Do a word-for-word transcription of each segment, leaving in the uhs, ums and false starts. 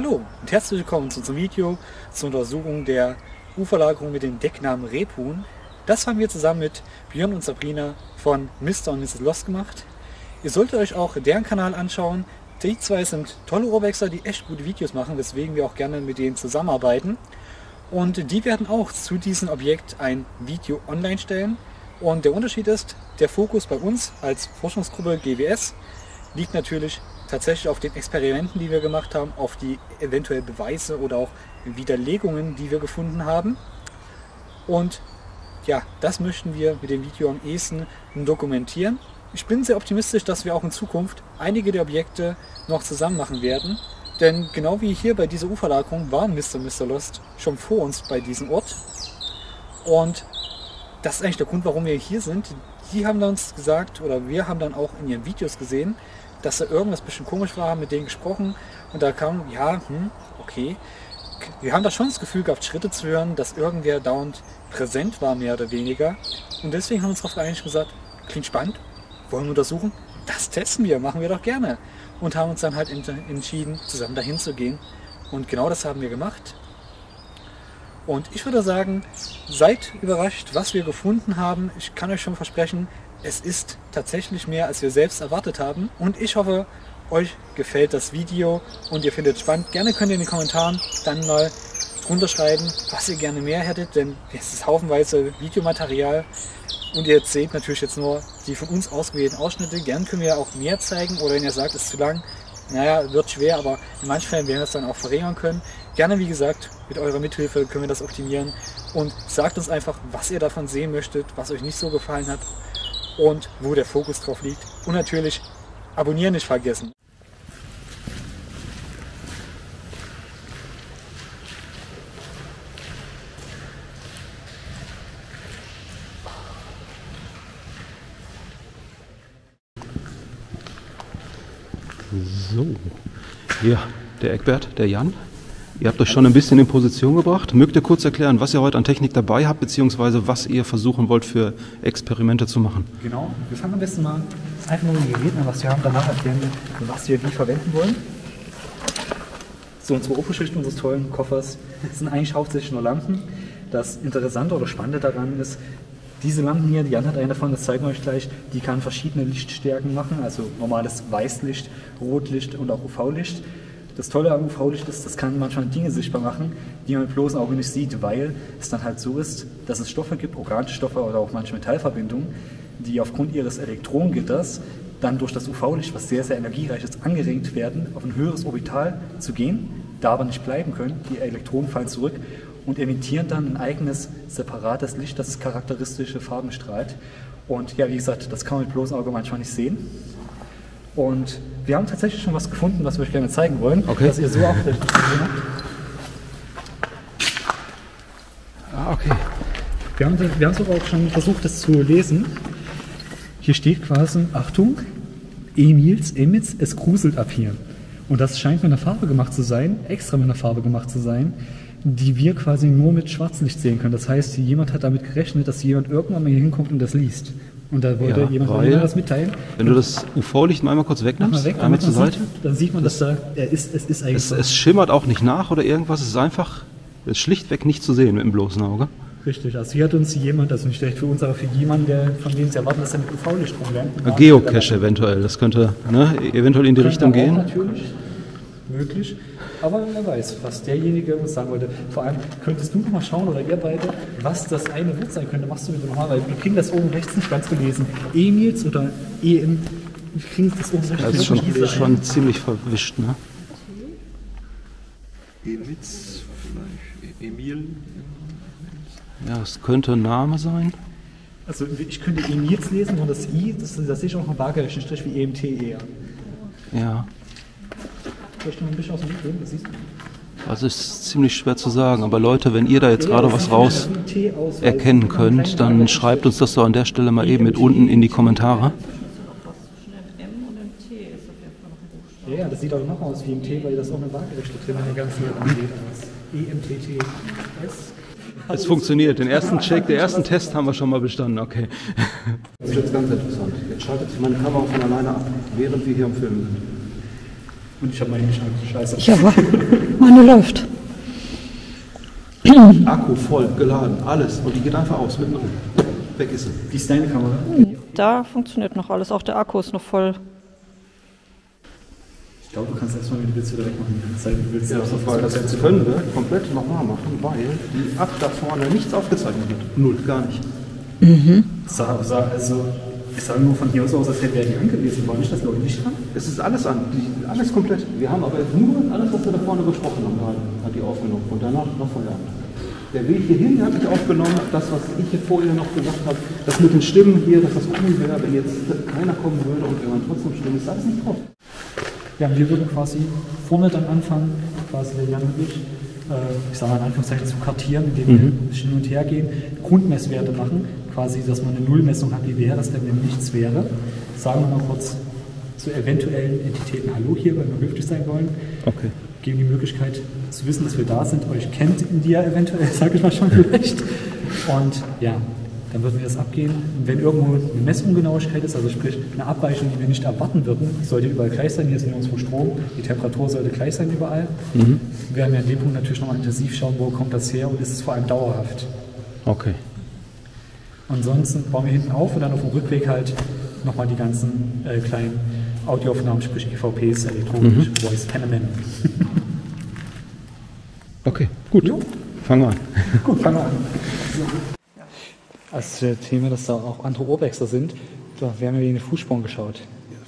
Hallo und herzlich willkommen zu unserem Video zur Untersuchung der U-Verlagerung mit dem Decknamen Rebhuhn. Das haben wir zusammen mit Björn und Sabrina von Mister und Misses Lost gemacht. Ihr solltet euch auch deren Kanal anschauen. Die zwei sind tolle Uhrwechsler, die echt gute Videos machen, weswegen wir auch gerne mit denen zusammenarbeiten. Und die werden auch zu diesem Objekt ein Video online stellen. Und der Unterschied ist, der Fokus bei uns als Forschungsgruppe G W S liegt natürlich tatsächlich auf den Experimenten, die wir gemacht haben, auf die eventuell Beweise oder auch Widerlegungen, die wir gefunden haben. Und ja, das möchten wir mit dem Video am ehesten dokumentieren. Ich bin sehr optimistisch, dass wir auch in Zukunft einige der Objekte noch zusammen machen werden. Denn genau wie hier bei dieser U-Verlagerung waren Mister und Misses Lost schon vor uns bei diesem Ort. Und das ist eigentlich der Grund, warum wir hier sind. Die haben dann uns gesagt, oder wir haben dann auch in ihren Videos gesehen, dass da irgendwas ein bisschen komisch war, haben mit denen gesprochen und da kam, ja, hm, okay. Wir haben da schon das Gefühl gehabt, Schritte zu hören, dass irgendwer dauernd präsent war, mehr oder weniger. Und deswegen haben wir uns darauf eigentlich gesagt, klingt spannend, wollen wir untersuchen, das testen wir, machen wir doch gerne. Und haben uns dann halt entschieden, zusammen dahin zu gehen. Und genau das haben wir gemacht. Und ich würde sagen, seid überrascht, was wir gefunden haben. Ich kann euch schon versprechen, es ist tatsächlich mehr, als wir selbst erwartet haben. Und ich hoffe, euch gefällt das Video und ihr findet es spannend. Gerne könnt ihr in den Kommentaren dann mal drunter schreiben, was ihr gerne mehr hättet, denn es ist haufenweise Videomaterial. Und ihr seht natürlich jetzt nur die von uns ausgewählten Ausschnitte. Gern können wir auch mehr zeigen oder wenn ihr sagt, es ist zu lang, naja, wird schwer, aber in manchen Fällen werden wir es dann auch verringern können. Gerne, wie gesagt, mit eurer Mithilfe können wir das optimieren. Und sagt uns einfach, was ihr davon sehen möchtet, was euch nicht so gefallen hat und wo der Fokus drauf liegt. Und natürlich abonnieren nicht vergessen. So, ja, der Eckbert, der Jan. Ihr habt euch schon ein bisschen in Position gebracht. Mögt ihr kurz erklären, was ihr heute an Technik dabei habt, beziehungsweise was ihr versuchen wollt für Experimente zu machen? Genau, wir fangen am besten mal einfach nur mit dem Gerät an, was wir haben. Danach erklären wir, was wir wie verwenden wollen. So, unsere Oberschicht unseres tollen Koffers sind eigentlich hauptsächlich nur Lampen. Das Interessante oder Spannende daran ist, diese Lampen hier, Jan hat eine davon, das zeigen wir euch gleich, die kann verschiedene Lichtstärken machen, also normales Weißlicht, Rotlicht und auch U V-Licht. Das Tolle am U V-Licht ist, das kann manchmal Dinge sichtbar machen, die man mit bloßem Auge nicht sieht, weil es dann halt so ist, dass es Stoffe gibt, organische Stoffe oder auch manche Metallverbindungen, die aufgrund ihres Elektronengitters dann durch das U V-Licht, was sehr, sehr energiereich ist, angeregt werden, auf ein höheres Orbital zu gehen, da aber nicht bleiben können, die Elektronen fallen zurück und emittieren dann ein eigenes, separates Licht, das charakteristische Farben strahlt. Und ja, wie gesagt, das kann man mit bloßem Auge manchmal nicht sehen. Und wir haben tatsächlich schon was gefunden, was wir euch gerne zeigen wollen, okay, dass ihr so auch gesehen habt. Ah, okay. Wir haben wir haben sogar auch schon versucht, das zu lesen. Hier steht quasi, Achtung, Emils, Emils, es gruselt ab hier. Und das scheint mit einer Farbe gemacht zu sein, extra mit einer Farbe gemacht zu sein, die wir quasi nur mit Schwarzlicht sehen können. Das heißt, jemand hat damit gerechnet, dass jemand irgendwann mal hier hinkommt und das liest. Und da wollte ja jemand mir das mitteilen. Wenn du das U V-Licht mal einmal kurz wegnimmst, weg, einmal zur Seite, sieht, dann sieht man, dass das, da er ist, es ist eigentlich. Es, so. Es schimmert auch nicht nach oder irgendwas. Es ist einfach es ist schlichtweg nicht zu sehen mit dem bloßen Auge. Richtig. Also hier hat uns jemand, also nicht schlecht für uns, aber für jemanden, der von dem sie erwarten, dass er mit U V-Licht rumrennt. Geocache eventuell. Das könnte ne, eventuell in die Kann Richtung gehen. Natürlich. Möglich, aber wer weiß, was derjenige uns sagen wollte. Vor allem könntest du noch mal schauen, oder ihr beide, was das eine Wort sein könnte. Machst du bitte nochmal, weil wir kriegen das oben rechts nicht ganz gelesen. Emils oder E M, wir kriegen das oben rechts nicht. Das ist schon, das schon ziemlich verwischt, ne? Emils, vielleicht Emil. Ja, es könnte ein Name sein. Also ich könnte Emils lesen und das I, das, das sehe ich auch noch einen waagerechten Strich wie E M T eher. Ja. Vielleicht noch ein bisschen aus dem Weg gehen, das siehst du. Also ist ziemlich schwer zu sagen, aber Leute, wenn ihr da jetzt ja, gerade was raus erkennen könnt, dann schreibt uns das doch an der Stelle mal eben mit unten in die Kommentare. Ja, das sieht auch noch aus wie E M T, weil das auch eine waagerechte drin hat, ganz E M T T S. Es funktioniert. Den ersten Check, den ersten Test haben wir schon mal bestanden, okay. Das ist jetzt ganz interessant. Jetzt schaltet sich meine Kamera von alleine ab, während wir hier im Film sind. Und ich habe meine nicht angeschaltet. Scheiße. Ich aber. Meine läuft. Akku voll, geladen, alles. Und die geht einfach aus, mitten rum. Weg ist sie. Wie ist deine Kamera? Da funktioniert noch alles. Auch der Akku ist noch voll. Ich glaube, du kannst erstmal mit dem Blitz wieder wegmachen. Die Blitz ja, das, voll, das hättest du können, ne? Komplett nochmal machen, weil die ab da vorne nichts aufgezeichnet wird. Null, gar nicht. Mhm. So, so, also. Ich sage nur von hier aus, als hätte er die angewiesen. War nicht das Leute nicht dran? Es ist alles an, die, alles komplett. Wir haben aber nur alles, was wir da vorne besprochen haben, gerade, hat die aufgenommen. Und danach noch vorher. Der Weg hierhin habe ich aufgenommen, das, was ich hier vorher noch gesagt habe, das mit den Stimmen hier, dass das cool wäre, wenn jetzt keiner kommen würde und wir waren trotzdem Stimmen, ist alles nicht drauf. Ja, wir würden quasi vorne dann anfangen, quasi der Jan und ich, äh, ich sage mal in Anführungszeichen, zu kartieren, indem mhm. wir ein bisschen hin und her gehen, Grundmesswerte machen. Quasi, dass man eine Nullmessung hat, wie wäre es denn, wenn nichts wäre. Sagen wir mal kurz zu eventuellen Entitäten Hallo hier, weil wir höflich sein wollen. Okay. Geben die Möglichkeit zu wissen, dass wir da sind. Euch kennt India eventuell, sage ich mal schon vielleicht. Und ja, dann würden wir das abgeben. Und wenn irgendwo eine Messungenauigkeit ist, also sprich eine Abweichung, die wir nicht erwarten würden, sollte überall gleich sein. Hier ist nirgendwo Strom, die Temperatur sollte gleich sein überall. Mhm. Wir werden ja an dem Punkt natürlich nochmal intensiv schauen, wo kommt das her und ist es vor allem dauerhaft. Okay. Ansonsten bauen wir hinten auf und dann auf dem Rückweg halt nochmal die ganzen äh, kleinen Audioaufnahmen, sprich E V Ps, elektronisch, mhm. Voice Phänomen. Okay, gut. Jo. Fangen wir an. Gut, fangen wir an. Als äh, Thema, dass da auch andere Urbexer sind, da haben wir in den Fußspuren geschaut. Ja,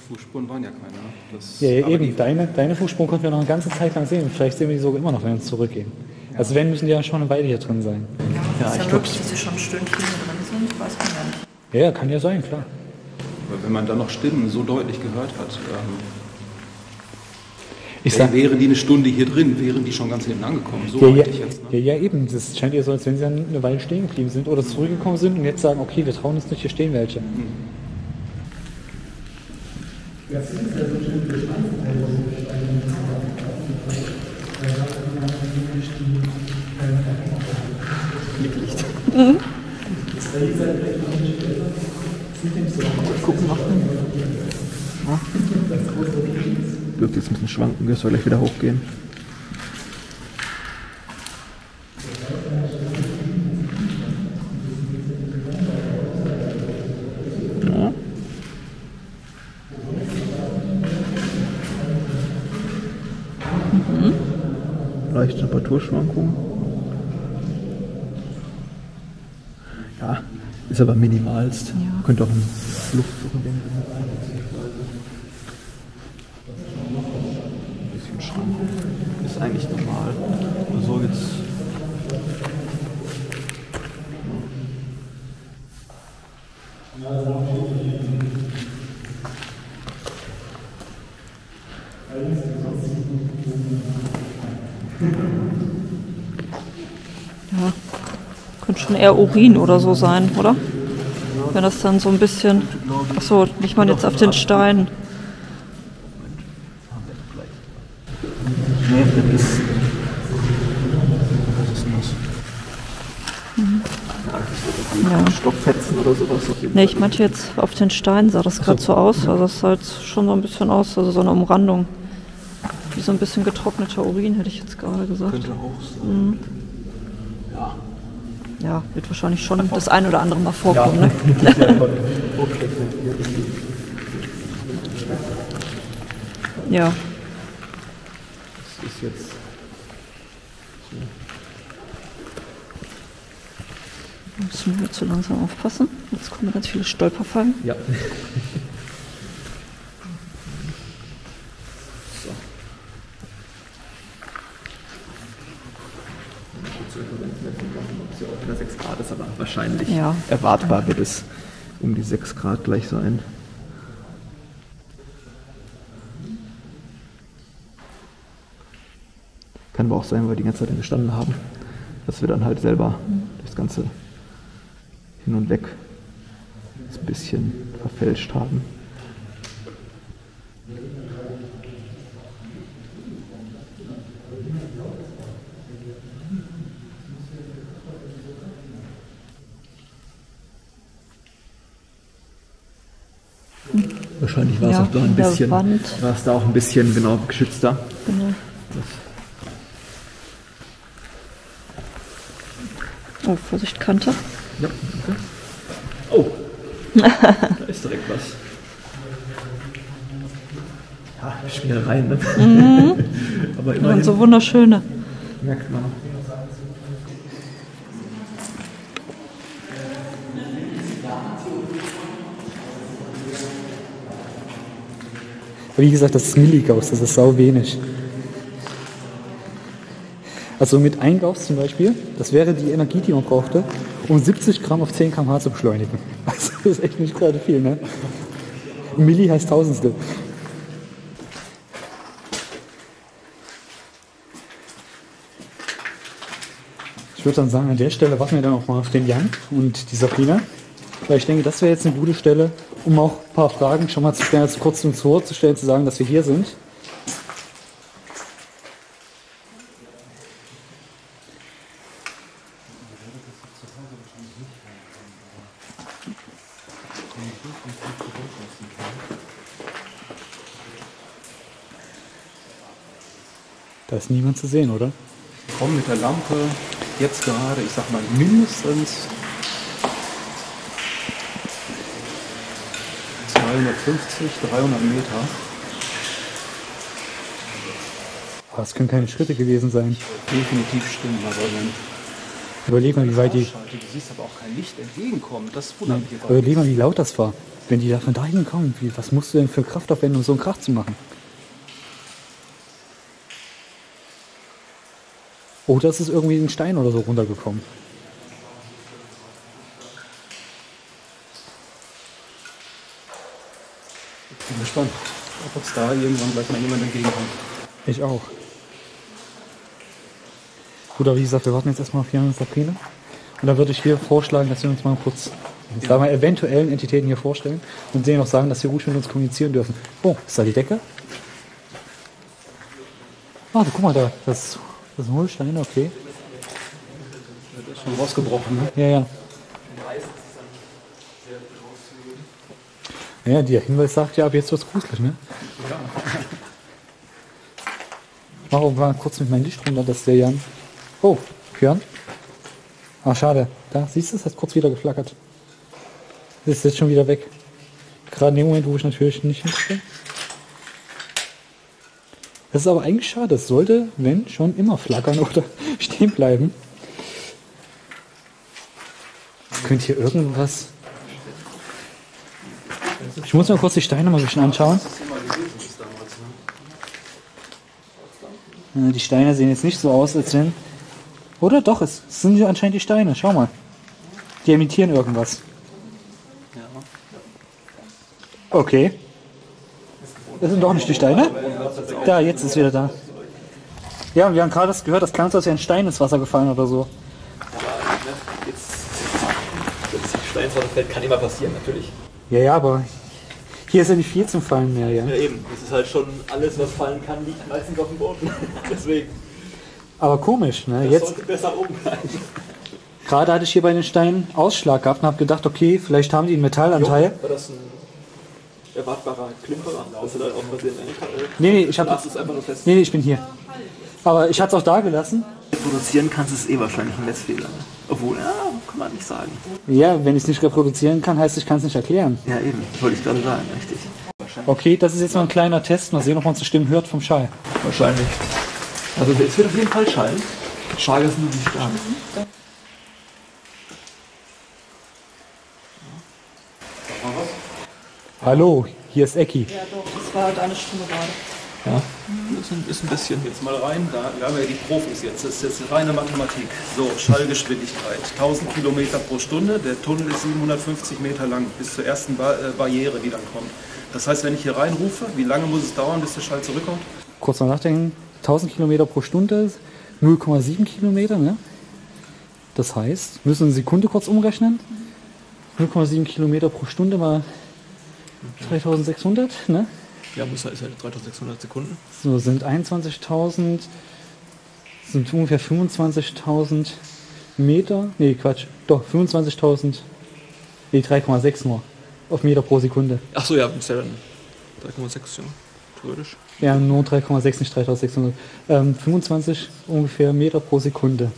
Fußspuren waren ja keine. Das ja, ja eben, deine, deine Fußspuren konnten wir noch eine ganze Zeit lang sehen. Und vielleicht sehen wir die sogar immer noch, wenn wir uns zurückgehen. Ja. Also wenn, müssen die ja schon eine Weile hier drin sein. Ja, ja, ich glaube, dass sie schon ein Stündchen drin sind, weiß man ja nicht. Ja, kann ja sein, klar. Aber wenn man da noch Stimmen so deutlich gehört hat, ähm, ich sag, wären die eine Stunde hier drin, wären die schon ganz hinten angekommen. So ja, ja, ich jetzt, ne? Ja, ja, eben. Das scheint ja so, als wenn sie dann eine Weile stehen geblieben sind oder zurückgekommen sind und jetzt sagen, okay, wir trauen uns nicht, hier stehen welche. Mhm. Das ist ja so schön gestanden, Mhm. Wirkt jetzt ein bisschen schwanken, das soll gleich wieder hochgehen. Ja. Mhm. Leichte Temperaturschwankungen. Ist aber minimalst. Ja. Könnte auch ein Luftdruck sein. Ein bisschen Schrank. Ist eigentlich normal. So jetzt. Ja. Könnte schon eher Urin oder so sein, oder? Wenn das dann so ein bisschen... Achso, ich meine jetzt auf den Stein. Mhm. Ja. Stockfetzen oder sowas. Ne, ich meinte jetzt auf den Stein sah das gerade so aus. Also das sah jetzt schon so ein bisschen aus, also so eine Umrandung. Wie so ein bisschen getrockneter Urin, hätte ich jetzt gerade gesagt. Könnte auch sein. Ja. Ja, wird wahrscheinlich schon das ein oder andere mal vorkommen. Ja. Ne? Ja. Das ist jetzt. So. Müssen wir zu langsam aufpassen. Jetzt kommen ganz viele Stolperfallen. Ja. Wahrscheinlich ja. Erwartbar wird es um die sechs Grad gleich sein. Kann aber auch sein, weil wir die ganze Zeit gestanden haben, dass wir dann halt selber das Ganze hin und weg ein bisschen verfälscht haben. Wahrscheinlich war es ja, auch da ein bisschen, war es da auch ein bisschen genau geschützter. Genau. Oh, Vorsicht, Kante. Ja, okay. Oh, da ist direkt was. Ja, Spielereien, ne? Mhm. Aber immerhin. Und so wunderschöne. Merkt man. Wie gesagt, das ist Milligauss, das ist sau wenig. Also mit einem Gauss zum Beispiel, das wäre die Energie, die man brauchte, um siebzig Gramm auf zehn Kilometer pro Stunde zu beschleunigen. Also das ist echt nicht gerade viel, ne? Milli heißt Tausendstel. Ich würde dann sagen, an der Stelle warten wir dann auch mal auf den Jan und die Sabrina. Weil ich denke, das wäre jetzt eine gute Stelle, um auch ein paar Fragen schon mal zu stellen, also kurz und zu zu stellen, zu sagen, dass wir hier sind. Da ist niemand zu sehen, oder? Komm mit der Lampe, jetzt gerade, ich sag mal mindestens zweihundertfünfzig, dreihundert Meter. Oh, das können keine Schritte gewesen sein. Definitiv stimmen, aber dann. Überleg mal, wie weit die. Du siehst aber auch kein Licht entgegenkommen. Das wundert mich jetzt. Überleg mal, wie laut das war. Wenn die da von da hinkommen, was musst du denn für Kraft aufwenden, um so einen Krach zu machen? Oh, da ist irgendwie ein Stein oder so runtergekommen. Ich bin gespannt, ob uns da irgendwann gleich mal jemand entgegenkommt. Ich auch. Gut, aber wie gesagt, wir warten jetzt erstmal auf Jan und Sabrina. Und dann würde ich hier vorschlagen, dass wir uns mal kurz ja. mal eventuellen Entitäten hier vorstellen und denen auch sagen, dass sie ruhig mit uns kommunizieren dürfen. Oh, ist da die Decke? Ah, guck mal da, das, das ist ein Hohlstein, okay. Das ist schon rausgebrochen, ne? Ja, ja. Ja, der Hinweis sagt ja, ab jetzt wird's gruselig, ne? Ja. Ich mache mal kurz mit meinem Licht runter, dass der Jan... Oh, Björn. Ah, schade. Da, siehst du, es hat kurz wieder geflackert. Das ist jetzt schon wieder weg. Gerade in dem Moment, wo ich natürlich nicht hinstelle. Das ist aber eigentlich schade. Es sollte, wenn, schon immer flackern oder stehen bleiben. Könnt ihr irgendwas... Ich muss mir kurz die Steine mal ein bisschen anschauen. Die Steine sehen jetzt nicht so aus, als wenn... Oder? Doch, es sind ja anscheinend die Steine. Schau mal. Die emittieren irgendwas. Okay. Das sind doch nicht die Steine. Da, jetzt ist wieder da. Ja, und wir haben gerade das gehört, das klang so, als wäre ein Stein ins Wasser gefallen oder so. Jetzt Stein vor dem Feld kann immer passieren, natürlich. Ja, ja, aber hier ist ja nicht viel zum Fallen mehr, ja. Ja, eben. Das ist halt schon alles, was fallen kann, liegt meistens auf dem Boden. Deswegen. Aber komisch, ne? Das jetzt sollte besser oben sein. Gerade hatte ich hier bei den Steinen Ausschlag gehabt und habe gedacht, okay, vielleicht haben die einen Metallanteil. Jo, war das ein erwartbarer Klimperer? Das hat halt auch passiert. Nee, nee, ich hab, es einfach nur fest. Nee, nee, ich bin hier. Aber ich hatte es auch da gelassen. Reproduzieren kannst du es eh wahrscheinlich ein Messfehler. Obwohl, ja, kann man nicht sagen. Ja, wenn ich es nicht reproduzieren kann, heißt es, ich kann es nicht erklären. Ja, eben. Wollte ich gerade sagen, richtig. Okay, das ist jetzt mal ein kleiner Test. Mal sehen, ob man unsere Stimmen hört vom Schall. Wahrscheinlich. Also es wird auf jeden Fall schallen. Schall ist nur nicht stark. Hallo, hier ist Ecki. Ja doch, das war halt eine Stimme gerade. Ja. Das ist ein bisschen. Jetzt mal rein, da, da haben wir die Profis jetzt. Das ist jetzt reine Mathematik. So, Schallgeschwindigkeit. tausend Kilometer pro Stunde. Der Tunnel ist siebenhundertfünfzig Meter lang, bis zur ersten Bar äh, Barriere, die dann kommt. Das heißt, wenn ich hier reinrufe, wie lange muss es dauern, bis der Schall zurückkommt? Kurz mal nachdenken. tausend Kilometer pro Stunde, null Komma sieben Kilometer, ne? Das heißt, müssen wir eine Sekunde kurz umrechnen. null Komma sieben Kilometer pro Stunde mal dreitausendsechshundert, ne? Ja, muss ist ja dreitausendsechshundert Sekunden. So, sind einundzwanzigtausend, sind ungefähr fünfundzwanzigtausend Meter, nee Quatsch, doch fünfundzwanzigtausend, nee drei Komma sechs nur. auf Meter pro Sekunde. Achso, ja, mit sieben. drei Komma sechs, ja. Theoretisch. Ja, nur drei Komma sechs, nicht dreitausendsechshundert. Ähm, fünfundzwanzig ungefähr Meter pro Sekunde.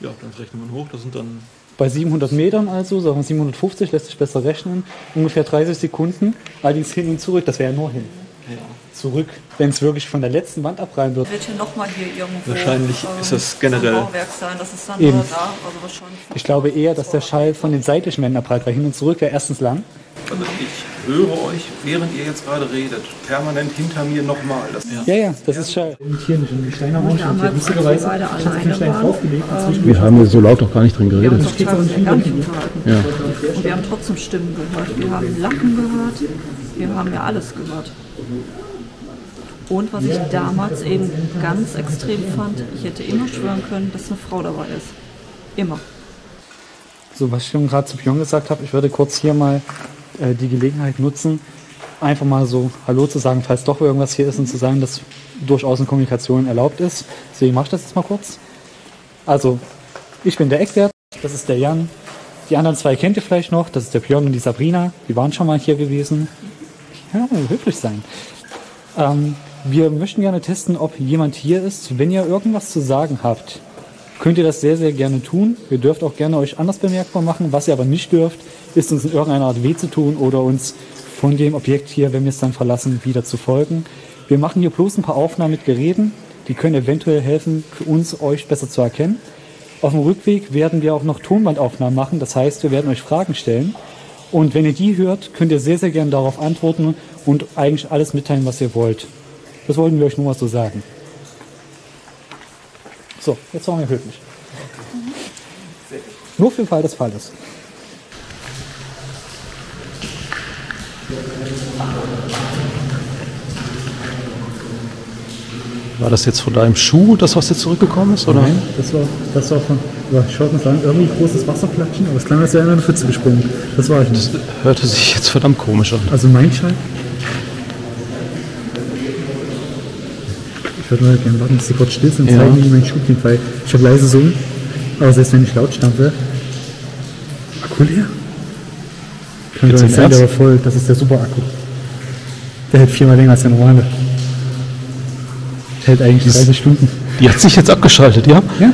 Ja, dann rechnet man hoch, das sind dann... Bei siebenhundert Metern also, sagen wir siebenhundertfünfzig, lässt sich besser rechnen, ungefähr dreißig Sekunden, allerdings hin und zurück, das wäre ja nur hin. Ja. Zurück, wenn es wirklich von der letzten Wand abreihen wird. Wird hier nochmal hier irgendwo... Wahrscheinlich ähm, ist das generell... Bauwerk sein, das ist dann eben. Da, also schon ich glaube eher, dass der Schall von den seitlichen Wänden abreiht, weil hin und zurück wäre erstens lang. Also ich höre euch, während ihr jetzt gerade redet, permanent hinter mir nochmal. Ja, ja, das ist Schall. Hier nicht in den Steiner Raum, ich habe lustigerweise den Stein draufgelegt. Wir haben so laut auch gar nicht drin geredet. Wir haben doch gar nicht unterhalten. Ja. Und wir haben trotzdem Stimmen gehört. Wir haben Lachen gehört. Wir haben ja alles gehört. Und was ich damals eben ganz extrem fand, ich hätte immer schwören können, dass eine Frau dabei ist. Immer. So, was ich schon gerade zu Björn gesagt habe, ich würde kurz hier mal äh, die Gelegenheit nutzen, einfach mal so Hallo zu sagen, falls doch irgendwas hier ist und zu sagen, dass durchaus eine Kommunikation erlaubt ist. Deswegen mache ich das jetzt mal kurz. Also, ich bin der Eckbert, das ist der Jan. Die anderen zwei kennt ihr vielleicht noch, das ist der Björn und die Sabrina. Die waren schon mal hier gewesen. Ja, höflich sein. Ähm, Wir möchten gerne testen, ob jemand hier ist. Wenn ihr irgendwas zu sagen habt, könnt ihr das sehr, sehr gerne tun. Ihr dürft auch gerne euch anders bemerkbar machen. Was ihr aber nicht dürft, ist uns in irgendeiner Art weh zu tun oder uns von dem Objekt hier, wenn wir es dann verlassen, wieder zu folgen. Wir machen hier bloß ein paar Aufnahmen mit Geräten. Die können eventuell helfen, für uns euch besser zu erkennen. Auf dem Rückweg werden wir auch noch Tonbandaufnahmen machen. Das heißt, wir werden euch Fragen stellen. Und wenn ihr die hört, könnt ihr sehr, sehr gerne darauf antworten und eigentlich alles mitteilen, was ihr wollt. Das wollten wir euch nur mal so sagen. So, jetzt waren wir höflich. Mhm. Nur für den Fall des Falles. War das jetzt von deinem Schuh, das, was jetzt zurückgekommen ist? Oder? Nein, das war, das war von, schaut uns an, irgendwie großes Wasserplatschen, aber es klang, als wäre einer in eine Pfütze gesprungen. Das war ich nicht. Das hörte sich jetzt verdammt komisch an. Also mein Schall? Ich würde mal gerne warten, dass sie kurz still sind und zeigen, wie mein Schuh klingt, weil ich habe leise Summen, aber selbst wenn ich laut stampfe, Akku leer? Kann doch nicht sein, der war voll, das ist der Super-Akku. Der hält viermal länger als der normale. Der hält eigentlich dreißig Stunden. Die hat sich jetzt abgeschaltet, ja? Ja.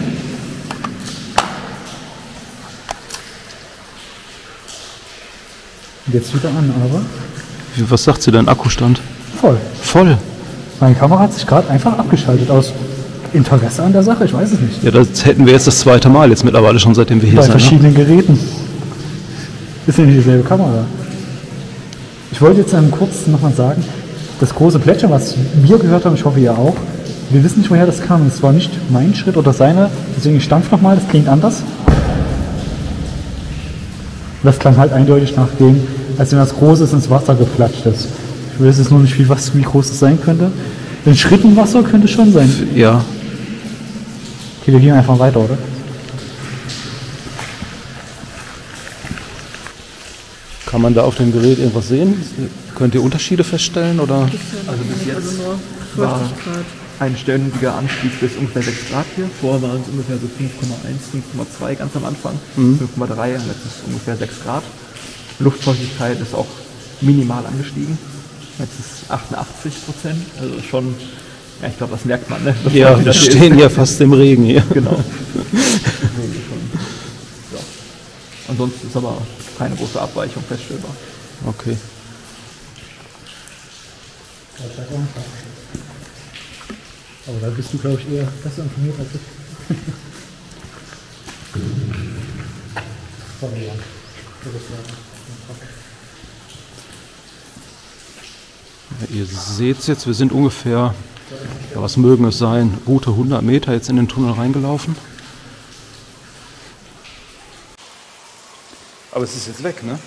Und jetzt wieder an, aber... Was sagt sie denn, Akkustand? Voll. Voll? Meine Kamera hat sich gerade einfach abgeschaltet aus Interesse an der Sache, ich weiß es nicht. Ja, das hätten wir jetzt das zweite Mal jetzt mittlerweile schon, seitdem wir hier sind. Bei verschiedenen ne? Geräten. Ist ja nicht dieselbe Kamera. Ich wollte jetzt einem kurz nochmal sagen, das große Plätschern, was wir gehört haben, ich hoffe ihr auch, wir wissen nicht, woher das kam. Es war nicht mein Schritt oder seiner, deswegen ich stampf nochmal, das klingt anders. Das klang halt eindeutig nach dem, als wenn das Großes ins Wasser geflatscht ist. Ich weiß jetzt nur nicht, wie, was, wie groß das sein könnte. Ein Schritt im Wasser könnte schon sein. Ja. Okay, wir gehen einfach weiter, oder? Kann man da auf dem Gerät irgendwas sehen? Könnt ihr Unterschiede feststellen? Oder? Also bis jetzt war ein ständiger Anstieg bis ungefähr sechs Grad hier. Vorher waren es ungefähr so fünf Komma eins, fünf Komma zwei ganz am Anfang. Mhm. fünf Komma drei, jetzt ist es ungefähr sechs Grad. Luftfeuchtigkeit ist auch minimal angestiegen. Jetzt ist achtundachtzig Prozent, also schon, ja, ich glaube, das merkt man, ne? Das ja, wir stehen ja fast im Regen hier. Genau. Ja. Ansonsten ist aber keine große Abweichung feststellbar. Okay. Aber da bist du, glaube ich, eher besser informiert als ich. Sorry, Jan. Ihr seht es jetzt, wir sind ungefähr, ja, was mögen es sein, gute hundert Meter jetzt in den Tunnel reingelaufen. Aber es ist jetzt weg, ne?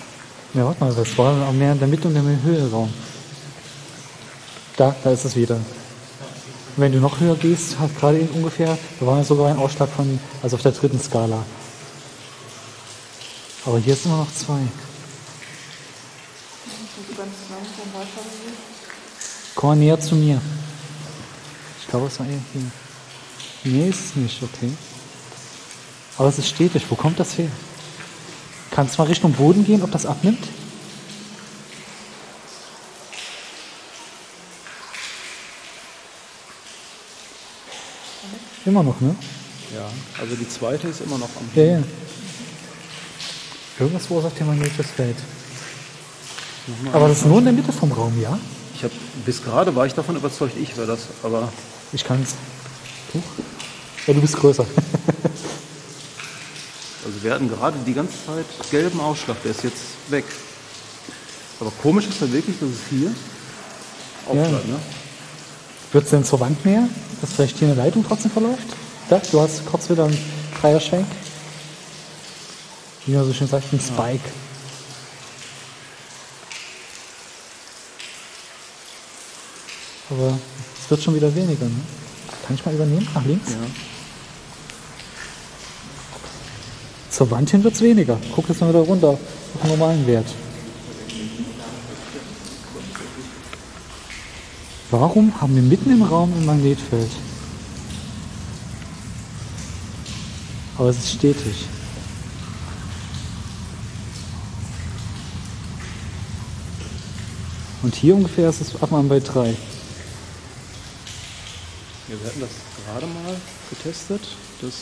Ja, warte mal, das war auch mehr in der Mitte und im Höhlenraum. Da, da ist es wieder. Und wenn du noch höher gehst, halt gerade in ungefähr, da war sogar ein Ausschlag von, also auf der dritten Skala. Aber hier sind immer noch zwei. Komm mal näher zu mir. Ich glaube, es war eher hier. Nee, ist es nicht, okay. Aber es ist stetig. Wo kommt das her? Kann es mal Richtung Boden gehen, ob das abnimmt? Immer noch, ne? Ja, also die zweite ist immer noch am Boden. Ja, ja. Irgendwas verursacht hier mein magnetisches Feld. Aber das ist nur in der Mitte vom Raum, ja? Ich hab, bis gerade war ich davon überzeugt, ich wäre das, aber... Ich kann's. Du? Ja, du bist größer. Also wir hatten gerade die ganze Zeit gelben Ausschlag, der ist jetzt weg. Aber komisch ist halt wirklich, dass es hier Aufschlag, ja. Ne? Wird es denn zur Wand näher? Dass vielleicht hier eine Leitung trotzdem verläuft? Ja, du hast kurz wieder einen Dreierschwenk. Wie man so schön sagt, ein Spike. Ja. Aber es wird schon wieder weniger, ne? Kann ich mal übernehmen? Nach links? Ja. Zur Wand hin wird es weniger. Guck jetzt mal wieder runter auf den normalen Wert. Warum haben wir mitten im Raum ein Magnetfeld? Aber es ist stetig. Und hier ungefähr ist es ab mal bei drei. Ja, wir hatten das gerade mal getestet. Das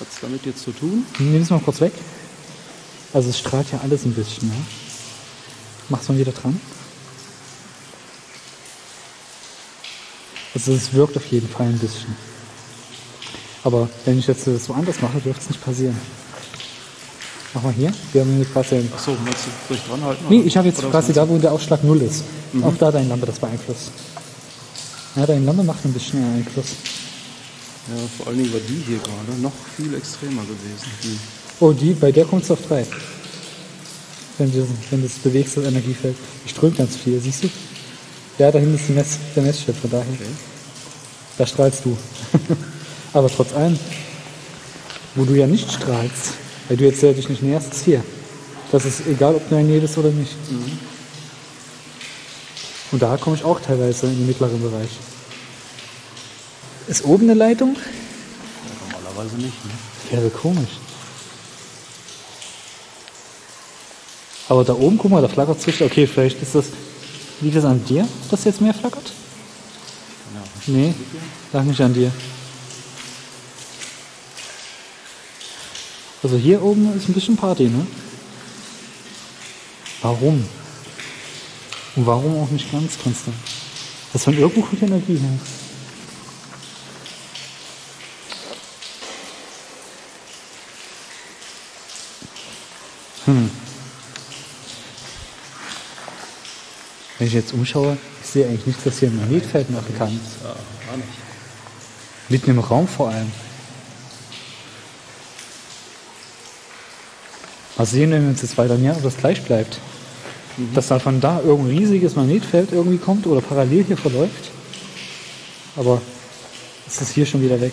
hat es damit jetzt zu tun? Nehmen wir es mal kurz weg. Also es strahlt ja alles ein bisschen. Ja? Mach's mal wieder dran. Also es wirkt auf jeden Fall ein bisschen. Aber wenn ich jetzt das woanders mache, dürfte es nicht passieren. Mach mal hier. Wir haben hier quasi... Achso, willst du ruhig dran halten? Nee, ich habe jetzt quasi da, wo der Aufschlag null ist. Mhm. Auch da deine Lampe das beeinflusst. Ja, deine Lampe macht ein bisschen mehr Einfluss. Ja, vor allen Dingen war die hier gerade noch viel extremer gewesen. Die. Oh, die, bei der kommt es auf drei. Wenn du, wenn du es bewegst, das Energiefeld. Die strömt ganz viel, siehst du? Ja, da hinten ist die Mess, der Messschiff, von daher. Okay. Da strahlst du. Aber trotz allem, wo du ja nicht strahlst, weil du jetzt ja dich nicht näherst, ist hier. Das ist egal, ob du in der Nähe bist oder nicht. Mhm. Und da komme ich auch teilweise in den mittleren Bereich. Ist oben eine Leitung? Ja, normalerweise nicht, ne? Wäre komisch. Aber da oben, guck mal, da flackert es richtig. Okay, vielleicht ist das... Liegt das an dir, dass jetzt mehr flackert? Genau. Nee, lag nicht an dir. Also hier oben ist ein bisschen Party, ne? Warum? Und warum auch nicht ganz konstant? Das ist von irgendwo gute Energie her. Hm. Wenn ich jetzt umschaue, ich sehe eigentlich nichts, dass hier ein Magnetfeld machen kann. Ja, nicht. Mitten im Raum vor allem. Mal sehen, wenn wir uns jetzt weiter nähern, ob das gleich bleibt. Mhm. Dass davon da irgendein riesiges Magnetfeld irgendwie kommt oder parallel hier verläuft. Aber es ist hier schon wieder weg.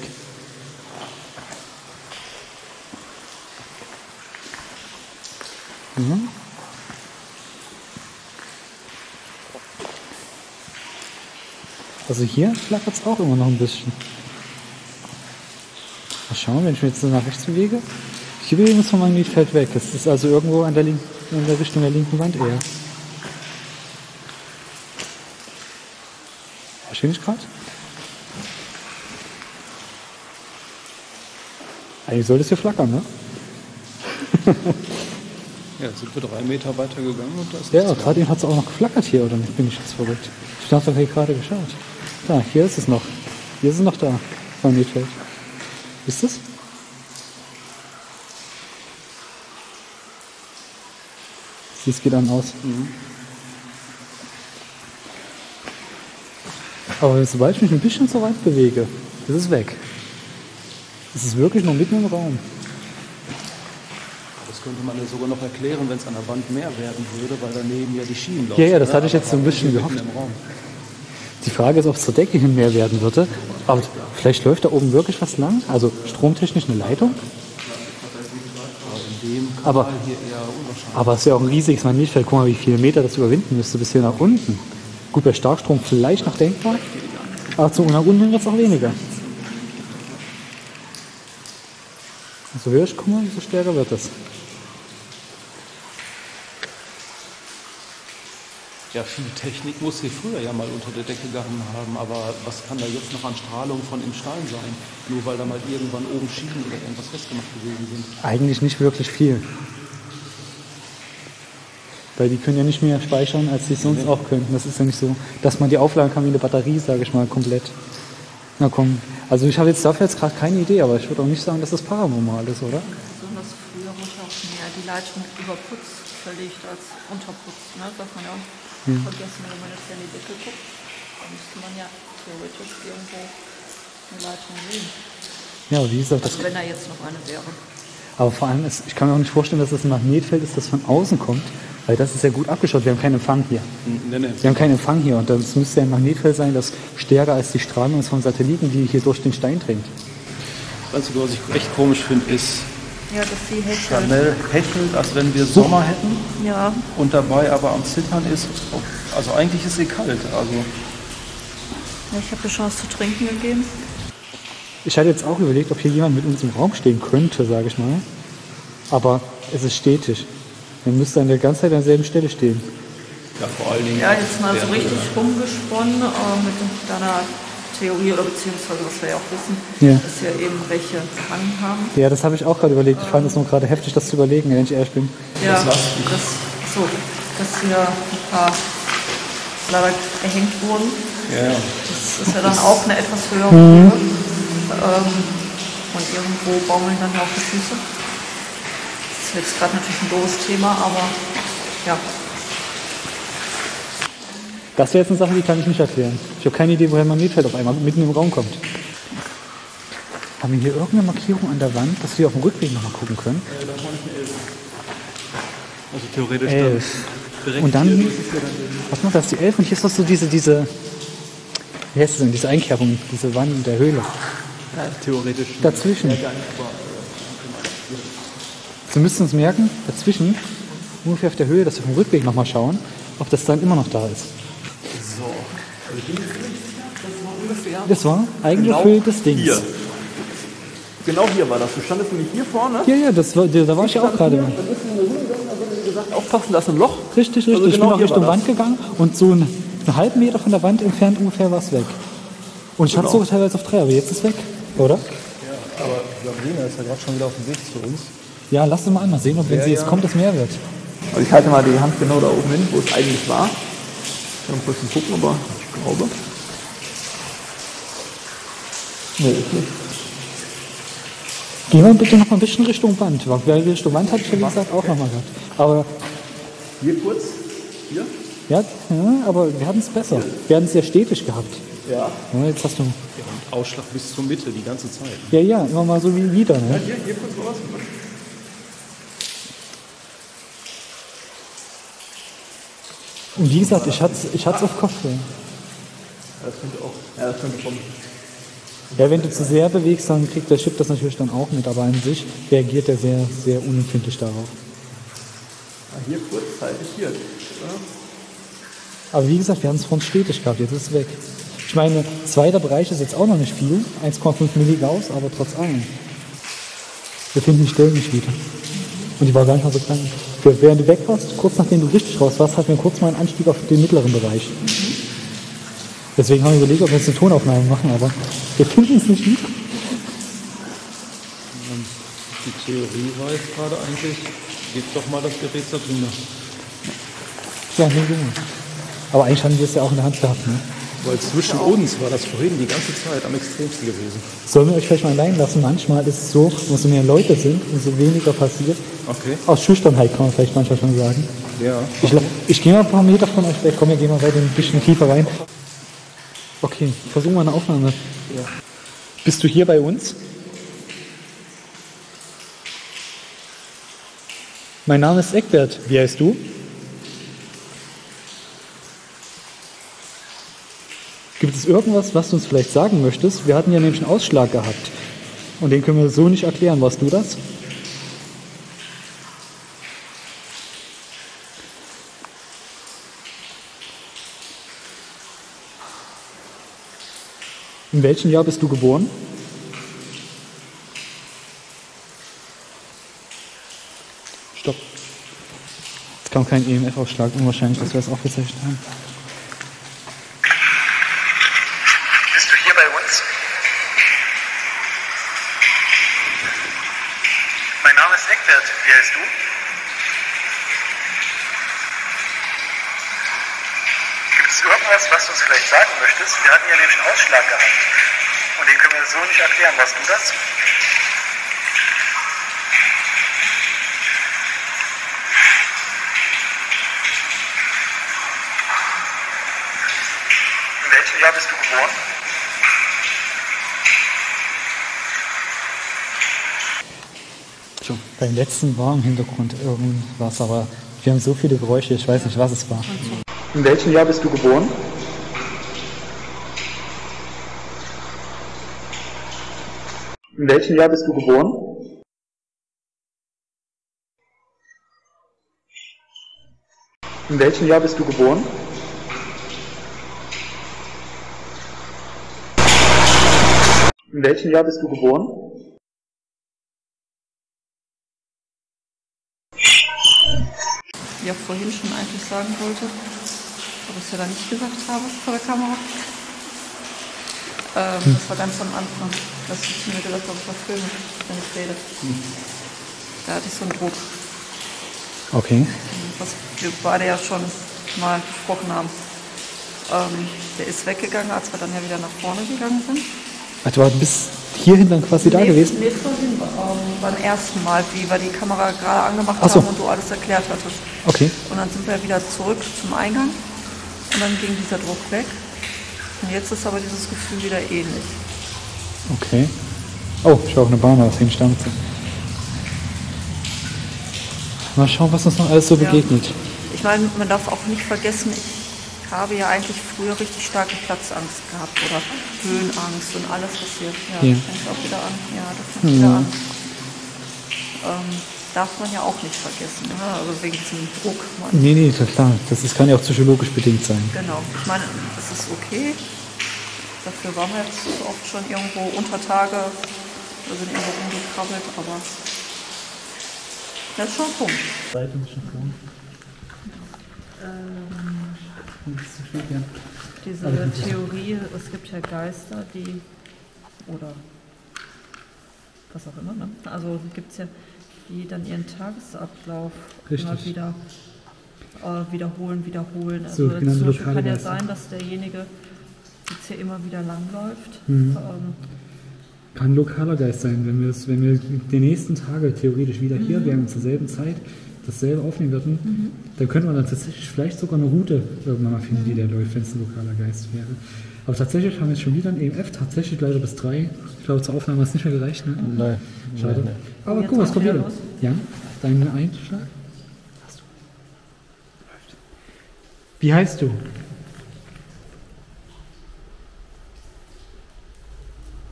Mhm. Also hier flackert es auch immer noch ein bisschen. Mal schauen, wenn ich mich jetzt nach rechts bewege. Hier bewegen wir uns vom Magnetfeld weg. Das ist also irgendwo an der linken, in der Richtung der linken Wand eher. Verstehe ich gerade? Eigentlich sollte es hier flackern, ne? Ja, jetzt sind wir drei Meter weiter gegangen und da ist ja, gerade eben hat es auch noch geflackert hier, oder nicht? Bin ich jetzt verrückt? Ich dachte, ich habe gerade geschaut. Da, hier ist es noch. Hier ist es noch da, beim Mietfeld. Ist es? Dies geht an aus. Mhm. Aber sobald ich mich ein bisschen zu weit bewege, ist es weg. Es ist wirklich noch mitten im Raum. Könnte man ja sogar noch erklären, wenn es an der Wand mehr werden würde, weil daneben ja die Schienen laufen. Ja, ja, das hatte oder? Ich jetzt so ein bisschen gehofft. Die Frage ist, ob es zur Decke hin mehr werden würde. Aber vielleicht läuft da oben wirklich was lang, also stromtechnisch eine Leitung. Aber, aber es ist ja auch ein riesiges Magnetfeld. Guck mal, wie viele Meter das überwinden müsste bis hier nach unten. Gut, bei Starkstrom vielleicht noch denkbar, aber zu nach unten wird es auch weniger. So höher ich komme, umso stärker wird das. Ja, viel Technik muss hier früher ja mal unter der Decke gegangen haben, aber was kann da jetzt noch an Strahlung von im Stein sein? Nur weil da mal irgendwann oben Schienen oder irgendwas festgemacht gewesen sind. Eigentlich nicht wirklich viel. Weil die können ja nicht mehr speichern, als sie es sonst auch könnten. Das ist ja nicht so, dass man die aufladen kann wie eine Batterie, sage ich mal, komplett. Na komm, also ich habe jetzt dafür jetzt gerade keine Idee, aber ich würde auch nicht sagen, dass das paranormal ist, oder? Besonders früher wurde auch mehr die Leitung über Putz verlegt als Unterputz, ne? Darf man ja auch hm. vergessen, wenn man jetzt in die Decke guckt, dann müsste man ja theoretisch irgendwo eine Leitung sehen. Ja, wie gesagt, also das wenn da jetzt noch eine wäre. Aber vor allem, ist, ich kann mir auch nicht vorstellen, dass das ein Magnetfeld ist, das von außen kommt, weil das ist ja gut abgeschaut, wir haben keinen Empfang hier. Nee, nee. Wir haben keinen Empfang hier und das müsste ja ein Magnetfeld sein, das stärker als die Strahlung ist von Satelliten, die hier durch den Stein dringt. Weißt du, was ich echt komisch finde, ist, ja, dass sie hechelt. Chanel hechelt, als wenn wir Sommer hätten ja. und dabei aber am Zittern ist. Also eigentlich ist sie kalt. Also. Ja, ich habe die Chance zu trinken gegeben. Ich hatte jetzt auch überlegt, ob hier jemand mit uns im Raum stehen könnte, sage ich mal. Aber es ist stetisch. Man müsste an der ganzen Zeit an derselben Stelle stehen. Ja, vor allen Dingen. Ja, jetzt mal so richtig rumgesponnen äh, mit deiner Theorie oder beziehungsweise, was wir ja auch wissen, ja. dass wir eben welche gefangen haben. Ja, das habe ich auch gerade überlegt. Ich ähm, fand es nur gerade heftig, das zu überlegen, wenn ich ehrlich bin. Ja, das, das, so, dass wir ein paar leider erhängt wurden. Ja. Das ist ja dann auch eine etwas höhere mhm. ähm, und irgendwo baumeln dann auch die Füße. Das ist jetzt gerade natürlich ein doofes Thema, aber ja. Das wäre jetzt eine Sache, die kann ich nicht erklären. Ich habe keine Idee, woher Magnetfeld auf einmal mitten im Raum kommt. Haben wir hier irgendeine Markierung an der Wand, dass wir auf dem Rückweg nochmal gucken können? Äh, da vorne ist eine Elf. Also theoretisch Elf. Dann und dann, hier was macht das, die Elf? Und hier ist doch so diese, diese, wie heißt das denn, diese Einkerbung, diese Wand in der Höhle. Ja, theoretisch. Dazwischen. Ja, wir müssen uns merken, dazwischen, ungefähr auf der Höhe, dass wir vom Rückweg nochmal schauen, ob das dann immer noch da ist. So. Das war ungefähr. Das war eigentlich genau das Ding. Hier. Genau hier war das. Du standest nämlich hier vorne. Ja, ja, das war, da war ich ja auch gerade. Hier, dann bist du in eine Runde gegangen, dann wurde gesagt, aufpassen, da ist ein Loch. Richtig, richtig. Also genau, ich bin auch Richtung Wand gegangen und so einen, einen halben Meter von der Wand entfernt ungefähr war es weg. Und ich genau. hatte es sogar teilweise auf drei, aber jetzt ist es weg, oder? Ja, aber Sabrina ist ja gerade schon wieder auf dem Weg zu uns. Ja, lass sie mal anders sehen, ob wenn ja, sie jetzt ja. kommt, das mehr wird. Also ich halte mal die Hand genau da oben hin, wo es eigentlich war. Ich kann kurz gucken, aber ich glaube. Nee, ist nicht. Gehen wir bitte noch mal ein bisschen Richtung Wand. Weil Richtung Wand hatte ich ja wie gesagt auch nochmal gehabt. Aber hier kurz? Hier? Ja, ja, aber wir hatten es besser. Hier. Wir hatten es ja stetig gehabt. Ja. ja jetzt hast du. Ja, und Ausschlag bis zur Mitte die ganze Zeit. Ja, ja, immer mal so wie wieder. Ne? Ja, hier, hier kurz raus. Und wie gesagt, ich hatte es ich hat's auf Kopfhörer. Ja, das könnte auch. Ja, das könnte kommen. Ja, wenn du zu sehr bewegst, dann kriegt der Chip das natürlich dann auch mit, aber an sich reagiert er sehr, sehr unempfindlich darauf. Hier kurz, halt ich hier. Oder? Aber wie gesagt, wir haben es vorhin stetig gehabt, jetzt ist es weg. Ich meine, zweiter Bereich ist jetzt auch noch nicht viel, eins Komma fünf Milligauss, aber trotz allem. Wir finden die Stellen nicht wieder. Und die war gar nicht mal so klein. Während du weg warst, kurz nachdem du richtig raus warst, hatten wir kurz mal einen Anstieg auf den mittleren Bereich. Deswegen haben wir überlegt, ob wir jetzt eine Tonaufnahme machen, aber wir finden es nicht. Die Theorie war jetzt gerade eigentlich, gebt doch mal das Gerät Sabrina. Ja, nee, genau. Aber eigentlich haben wir es ja auch in der Hand gehabt, ne? Weil zwischen uns war das vorhin die ganze Zeit am extremsten gewesen. Sollen wir euch vielleicht mal allein lassen? Manchmal ist es so, umso mehr Leute sind, umso weniger passiert. Okay. Aus Schüchternheit kann man vielleicht manchmal schon sagen. Ja. Ich, ich gehe mal ein paar Meter von euch weg. Komm, wir gehen mal weiter ein bisschen tiefer rein. Okay, versuchen wir eine Aufnahme. Ja. Bist du hier bei uns? Mein Name ist Eckbert. Wie heißt du? Gibt es irgendwas, was du uns vielleicht sagen möchtest? Wir hatten ja nämlich einen Ausschlag gehabt. Und den können wir so nicht erklären. Warst du das? In welchem Jahr bist du geboren? Stopp. Es kam kein E M F-Aufschlag, unwahrscheinlich, dass wir es das aufgezeichnet haben. Bist du hier bei uns? Mein Name ist Eckbert. Wie heißt du? Gibt es irgendwas, was du uns vielleicht sagen möchtest? Wir hatten ja nämlich einen Ausschlag gehabt. Und den können wir so nicht erklären. Warst du das? Ja, bist du geboren? So, beim letzten war im Hintergrund irgendwas, aber wir haben so viele Geräusche, ich weiß nicht, was es war. In welchem Jahr bist du geboren? In welchem Jahr bist du geboren? In welchem Jahr bist du geboren? In welchem Jahr bist du geboren? Ja, vorhin schon eigentlich sagen wollte, aber ich es ja da nicht gesagt habe vor der Kamera. Ähm, hm. Das war ganz am Anfang, dass ich mir gesagt habe, ich war Film, wenn ich rede. Hm. Da hatte ich so einen Druck. Okay. Was wir beide ja schon mal besprochen haben. Ähm, der ist weggegangen, als wir dann ja wieder nach vorne gegangen sind. Ach, du bist hierhin dann quasi nee, da gewesen? Nee, vorhin ähm, beim ersten Mal, wie wir die Kamera gerade angemacht Ach so. haben und du alles erklärt hattest. Okay. Und dann sind wir wieder zurück zum Eingang und dann ging dieser Druck weg. Und jetzt ist aber dieses Gefühl wieder ähnlich. Okay. Oh, ich habe auch eine Bahn aus dem Stand. Mal schauen, was uns noch alles so ja. begegnet. Ich meine, man darf auch nicht vergessen, ich Ich habe ja eigentlich früher richtig starke Platzangst gehabt oder Höhenangst und alles, was hier ja, ja. fängt auch wieder an. Ja, das fängt ja. wieder an. Ähm, darf man ja auch nicht vergessen, ne? Also wegen diesem Druck. Man nee, nee, klar, das ist, kann ja auch psychologisch bedingt sein. Genau, ich meine, das ist okay. Dafür waren wir jetzt oft schon irgendwo unter Tage, wir sind irgendwo rumgekrabbelt, aber das ist schon ein Punkt. Ähm. Diese Theorie, es gibt ja Geister, die, oder was auch immer, ne? Also gibt es ja, die dann ihren Tagesablauf Richtig. immer wieder äh, wiederholen, wiederholen. Also so, zum Beispiel kann ja sein, dass derjenige jetzt hier immer wieder langläuft. Mhm. Ähm, kann lokaler Geist sein, wenn wir es, wenn wir den nächsten Tage theoretisch wieder mhm. hier wären, zur selben Zeit, dasselbe aufnehmen würden, mhm. dann könnte man dann tatsächlich vielleicht sogar eine Route irgendwann mal finden, mhm. die der läuft, wenn es ein lokaler Geist wäre. Aber tatsächlich haben wir jetzt schon wieder ein E M F, tatsächlich leider bis drei. Ich glaube, zur Aufnahme hat es nicht mehr gereicht, ne? Mhm. Nein. Schade. Nein. Aber guck mal, was kommt wieder. Jan, deinen Einschlag? Hast du. Läuft. Wie heißt du?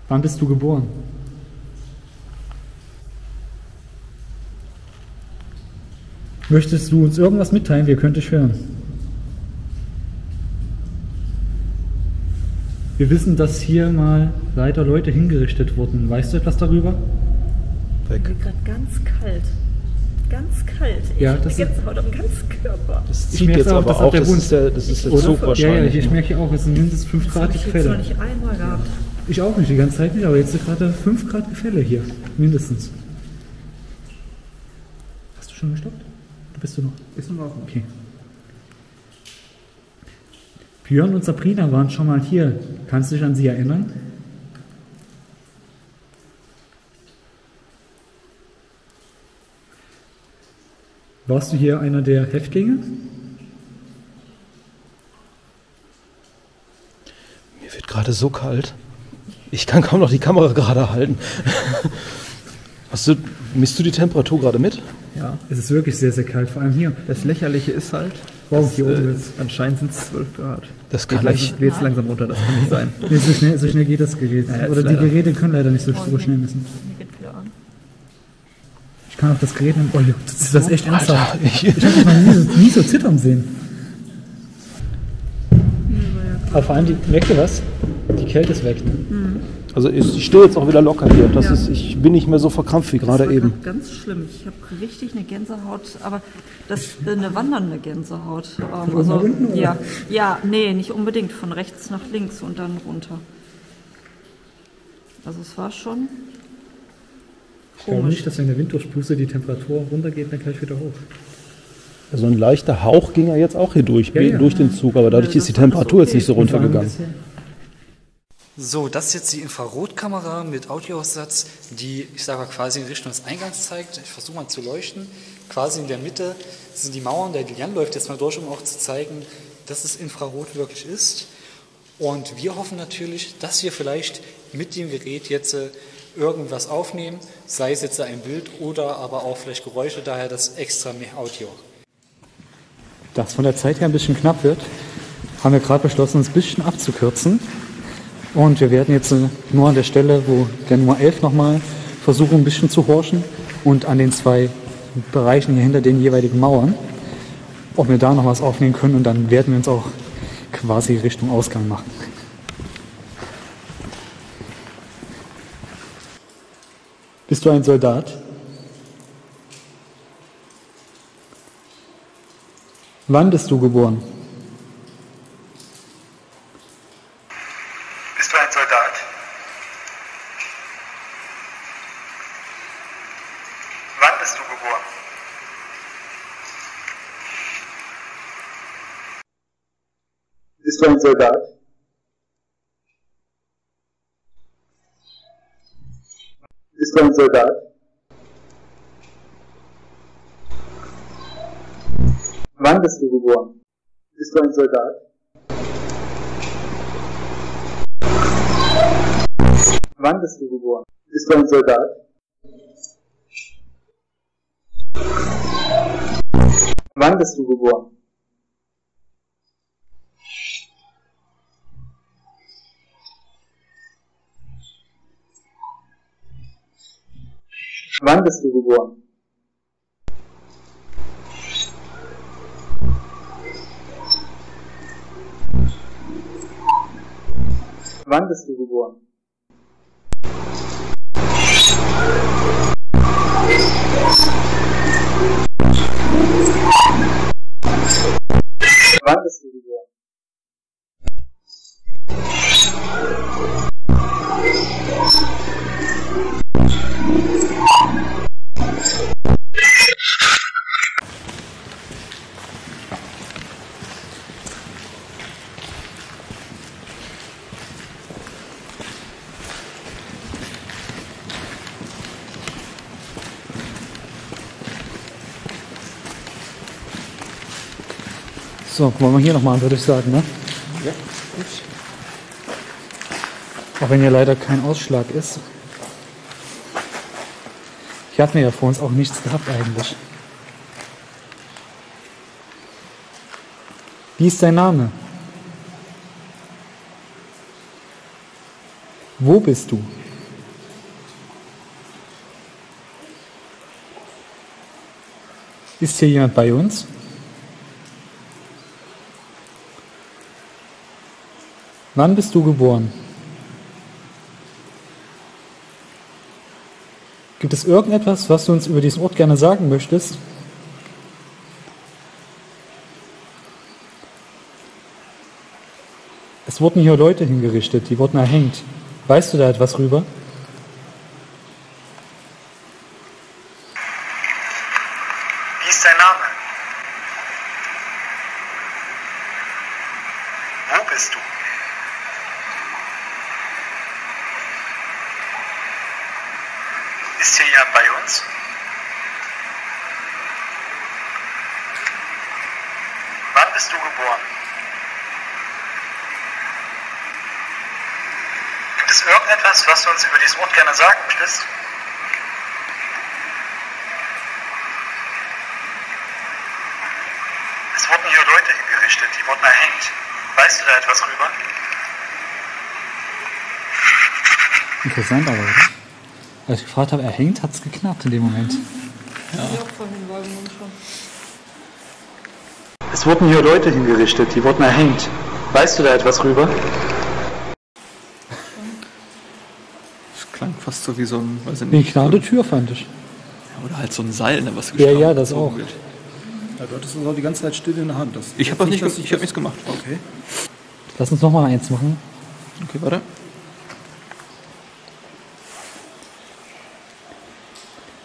Wann bist du geboren? Möchtest du uns irgendwas mitteilen? Wir können dich hören. Wir wissen, dass hier mal leider Leute hingerichtet wurden. Weißt du etwas darüber? Weg. Mir gerade ganz kalt. Ganz kalt. Ich ja, das jetzt heute am ganzen Körper. Das zieht ich jetzt auch, aber auch, das, das, der, das ist jetzt so wahrscheinlich. Ja, ich merke auch, es sind mindestens fünf Grad Gefälle. Das habe ich jetzt noch nicht einmal gehabt. Ich auch nicht, die ganze Zeit nicht, aber jetzt sind gerade fünf Grad Gefälle hier, mindestens. Hast du schon gestoppt? Bist du noch? Ist noch offen. Okay. Björn und Sabrina waren schon mal hier. Kannst du dich an sie erinnern? Warst du hier einer der Häftlinge? Mir wird gerade so kalt. Ich kann kaum noch die Kamera gerade halten. Hast du, misst du die Temperatur gerade mit? Ja. Es ist wirklich sehr, sehr kalt, vor allem hier. Das Lächerliche ist halt, wow, dass, hier oben äh, ist, anscheinend sind es zwölf Grad. Das kann ich... Geht es langsam runter, das kann nicht sein. Nee, so, schnell, so schnell geht das Gerät. Ja, Oder die leider. Geräte können leider nicht so, oh, so schnell messen. Ich kann auch das Gerät nehmen. Oh, das ist das echt ernsthaft. Ich habe mich noch nie so, nie so zittern sehen. Aber vor allem, die, merkt ihr was? Die Kälte ist weg. Ne? Mhm. Also ich, ich stehe jetzt auch wieder locker hier. Das ja. ist, ich bin nicht mehr so verkrampft wie gerade eben. Ganz schlimm. Ich habe richtig eine Gänsehaut, aber das ist eine wandernde Gänsehaut. Ähm, also, unten, ja, ja, nee, nicht unbedingt. Von rechts nach links und dann runter. Also es war schon komisch. Ich glaube nicht, dass wenn der Wind durchpustet, die Temperatur runtergeht, dann gleich wieder hoch. So ein leichter Hauch ging ja jetzt auch hier durch, ja, ja. durch den Zug, aber dadurch ja, ist die Temperatur okay. jetzt nicht so runtergegangen. So, das ist jetzt die Infrarotkamera mit Audioaussatz, die, ich sage mal, quasi in Richtung des Eingangs zeigt. Ich versuche mal zu leuchten. Quasi in der Mitte sind die Mauern, der Jan läuft jetzt mal durch, um auch zu zeigen, dass es Infrarot wirklich ist. Und wir hoffen natürlich, dass wir vielleicht mit dem Gerät jetzt irgendwas aufnehmen, sei es jetzt ein Bild oder aber auch vielleicht Geräusche, daher das extra mehr Audio. Da es von der Zeit her ein bisschen knapp wird, haben wir gerade beschlossen, uns ein bisschen abzukürzen. Und wir werden jetzt nur an der Stelle, wo der Nummer elf nochmal versuchen, ein bisschen zu horchen und an den zwei Bereichen hier hinter den jeweiligen Mauern, ob wir da noch was aufnehmen können, und dann werden wir uns auch quasi Richtung Ausgang machen. Bist du ein Soldat? Wann bist du geboren? Bist du ein Soldat? Wann bist du geboren? Bist du ein Soldat? Bist du ein Soldat? Wann bist du geboren? Bist du ein Soldat? Wann bist du geboren? Bist du ein Soldat? Wann bist du geboren? Wann bist du geboren? Wann bist du geboren? Wann bist du geboren? So, wollen wir hier noch mal, würde ich sagen, ne? Ja, gut. Auch wenn hier leider kein Ausschlag ist. Hier hatten wir ja vor uns auch nichts gehabt eigentlich. Wie ist dein Name? Wo bist du? Ist hier jemand bei uns? Wann bist du geboren? Gibt es irgendetwas, was du uns über diesen Ort gerne sagen möchtest? Es wurden hier Leute hingerichtet, die wurden erhängt. Weißt du da etwas rüber? Wie ist dein Name? Wo bist du? Ist hier jemand bei uns? Wann bist du geboren? Gibt es irgendetwas, was du uns über diesen Ort gerne sagen möchtest? Es wurden hier Leute hingerichtet, die wurden erhängt. Weißt du da etwas rüber? Interessant aber, oder? Als ich gefragt habe, erhängt, hat es geknappt in dem Moment. Ja. Es wurden hier Leute hingerichtet, die wurden erhängt. Weißt du da etwas rüber? klang fast so wie so ein, weiß ich nicht. Eine Tür fand ich. Ja, oder halt so ein Seil, ne, was geschlagen. Ja, ja, das auch. Ja, du hattest das auch die ganze Zeit still in der Hand. Das ich habe nicht, nicht ich hab nichts gemacht. Okay. Lass uns nochmal eins machen. Okay, warte.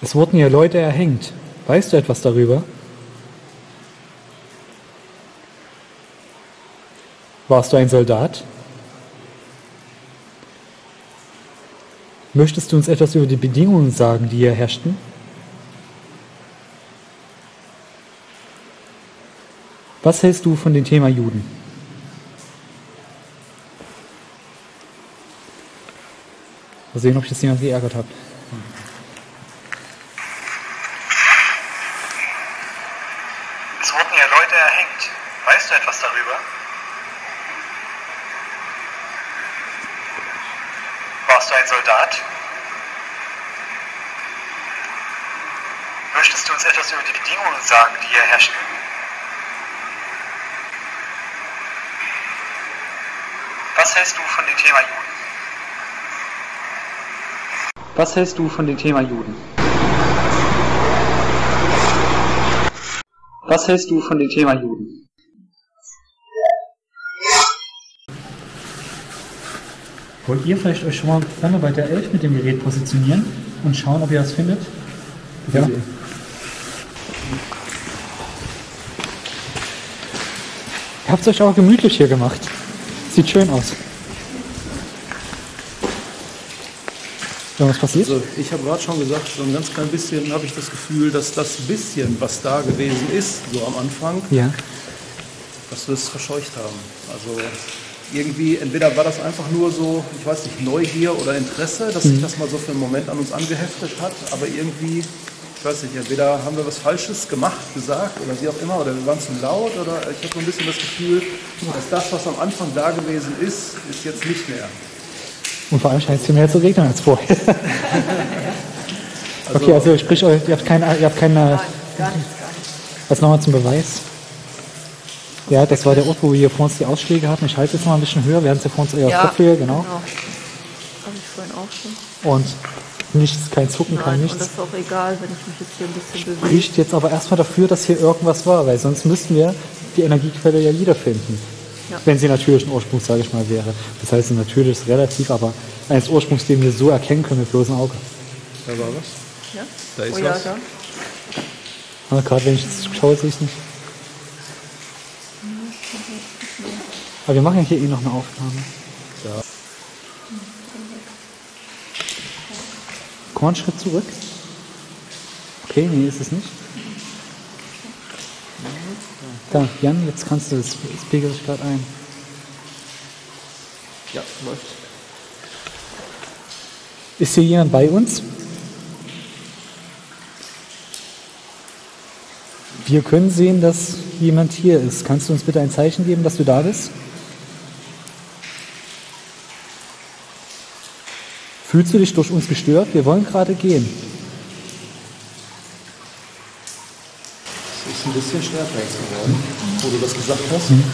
Es wurden hier Leute erhängt. Weißt du etwas darüber? Warst du ein Soldat? Möchtest du uns etwas über die Bedingungen sagen, die hier herrschten? Was hältst du von dem Thema Juden? Mal sehen, ob ich das jemand geärgert habe. Es wurden ja Leute erhängt. Weißt du etwas darüber? Warst du ein Soldat? Möchtest du uns etwas über die Bedingungen sagen, die hier herrschen? Was hältst du von dem Thema Juden? Was hältst du von dem Thema Juden? Was hältst du von dem Thema Juden? Wollt ihr vielleicht euch schon mal lange bei der elf mit dem Gerät positionieren und schauen, ob ihr das findet? Ja. Ja. Ihr habt es euch auch gemütlich hier gemacht. Sieht schön aus. Was passiert? Also ich habe gerade schon gesagt, so ein ganz klein bisschen habe ich das Gefühl, dass das bisschen, was da gewesen ist, so am Anfang, ja, dass wir es verscheucht haben. Also irgendwie, entweder war das einfach nur so, ich weiß nicht, Neugier oder Interesse, dass mhm. sich das mal so für einen Moment an uns angeheftet hat, aber irgendwie, ich weiß nicht, entweder haben wir was Falsches gemacht, gesagt oder wie auch immer, oder wir waren zu laut, oder ich habe so ein bisschen das Gefühl, dass das, was am Anfang da gewesen ist, ist jetzt nicht mehr. Und vor allem scheint es viel mehr zu regnen als vorher. Also, okay, also sprich, ihr habt keine... Ihr habt keine was nochmal zum Beweis? Ja, das war der Ort, wo wir hier vor uns die Ausschläge hatten. Ich halte jetzt mal ein bisschen höher, wir haben es ja vor uns eher ja, Kopfhörer, genau. genau. Habe ich vorhin auch schon. Und nichts, kein Zucken, Nein, kein nichts. Und das ist auch egal, wenn ich mich jetzt hier ein bisschen bewege. Spricht jetzt aber erstmal dafür, dass hier irgendwas war, weil sonst müssten wir die Energiequelle ja wiederfinden. Ja. Wenn sie natürlichen Ursprungs, sage ich mal, wäre. Das heißt, natürlich ist relativ, aber eines Ursprungs, den wir so erkennen können mit bloßem Auge. Da war was? Ja? Da ist oh, was. Ja, aber gerade wenn ich jetzt schaue, sehe ich es nicht. Aber wir machen ja hier eh noch eine Aufnahme. Ja. Komm mal einen Schritt zurück. Okay, nee, ist es nicht. Da, Jan, jetzt kannst du, das pegel sich gerade ein. Ja, läuft. Ist hier jemand bei uns? Wir können sehen, dass jemand hier ist. Kannst du uns bitte ein Zeichen geben, dass du da bist? Fühlst du dich durch uns gestört? Wir wollen gerade gehen. Ein bisschen stärker jetzt geworden, wo du das gesagt hast. Mhm.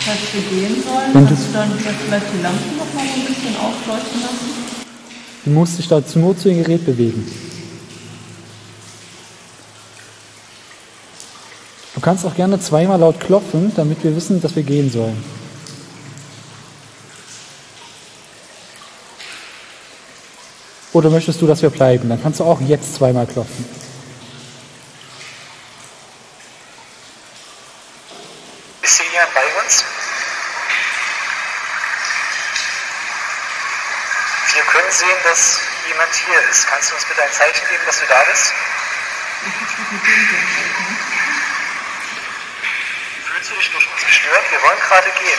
Falls wir gehen sollen, kannst du dann vielleicht die Lampen noch mal ein bisschen aufleuchten lassen? Du musst dich dazu nur zu dem Gerät bewegen. Du kannst auch gerne zweimal laut klopfen, damit wir wissen, dass wir gehen sollen. Oder möchtest du, dass wir bleiben? Dann kannst du auch jetzt zweimal klopfen. Kannst du uns bitte ein Zeichen geben, dass du da bist? Fühlst du dich durch uns gestört? Wir wollen gerade gehen. Ein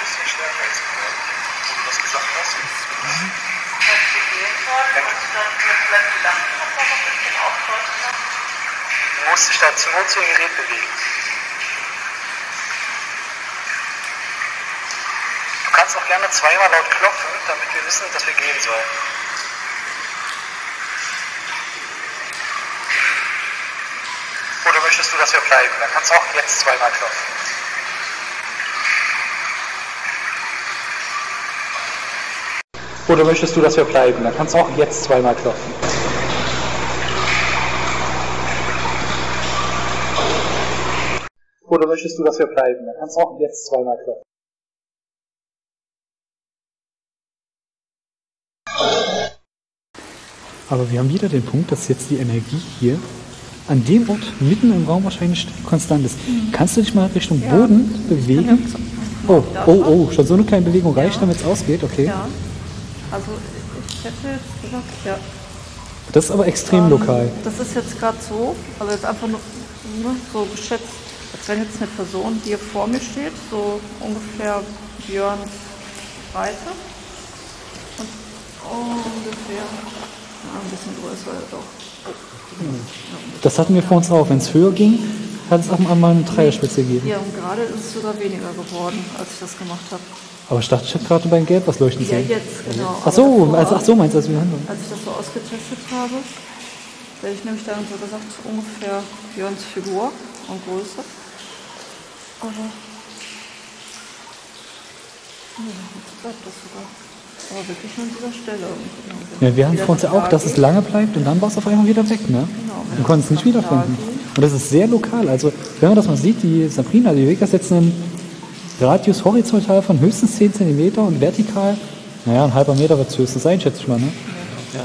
bisschen stärker als wo du das gesagt hast. Mhm. Falls wir gehen wollen, kannst du dann vielleicht die Lampen noch mal ein bisschen aufleuchten lassen? Du musst dich dazu nur zu dem Gerät bewegen. Du kannst auch gerne zweimal laut klopfen, damit wir wissen, dass wir gehen sollen. Oder möchtest du, dass wir bleiben? Dann kannst du auch jetzt zweimal klopfen. Oder möchtest du, dass wir bleiben? Dann kannst du auch jetzt zweimal klopfen. Oder möchtest du, dass wir bleiben? Dann kannst du auch jetzt zweimal klopfen. Aber wir haben wieder den Punkt, dass jetzt die Energie hier an dem Ort mitten im Raum wahrscheinlich konstant ist. Mhm. Kannst du dich mal Richtung ja. Boden bewegen? Oh, oh, oh, schon so eine kleine Bewegung reicht, ja. damit es ausgeht, okay. Ja. Also ich hätte jetzt gesagt, ja. Das ist aber extrem ähm, lokal. Das ist jetzt gerade so, also jetzt einfach nur, nur so geschätzt, als wenn jetzt eine Person hier vor mir steht, so ungefähr Björn Breite und ungefähr ja, ein bisschen größer doch. Das hatten wir vor uns auch. Wenn es höher ging, hat es auch mal eine Dreierspitze gegeben. Ja, und gerade ist es sogar weniger geworden, als ich das gemacht habe. Aber ich dachte, ich habe gerade beim Gelb was leuchten sehen. Ja, jetzt, genau. Ach so, also, ach so meinst du das? Wir handeln. Als ich das so ausgetestet habe, da ich nämlich dann so gesagt, ungefähr Björns Figur und Größe. Aber. Nee, jetzt bleibt das sogar. Aber wirklich nur an dieser Stelle. Ja, wir haben vor uns ja auch, dass es lange bleibt und dann war es auf einmal wieder weg, ne? Genau. Wir konnten es nicht wiederfinden. Und das ist sehr lokal. Also, wenn man das mal sieht, die Sabrina, die bewegt das jetzt einen Radius horizontal von höchstens zehn Zentimeter und vertikal, naja, ein halber Meter wird es höchstens sein, schätze ich mal, ne? Ja.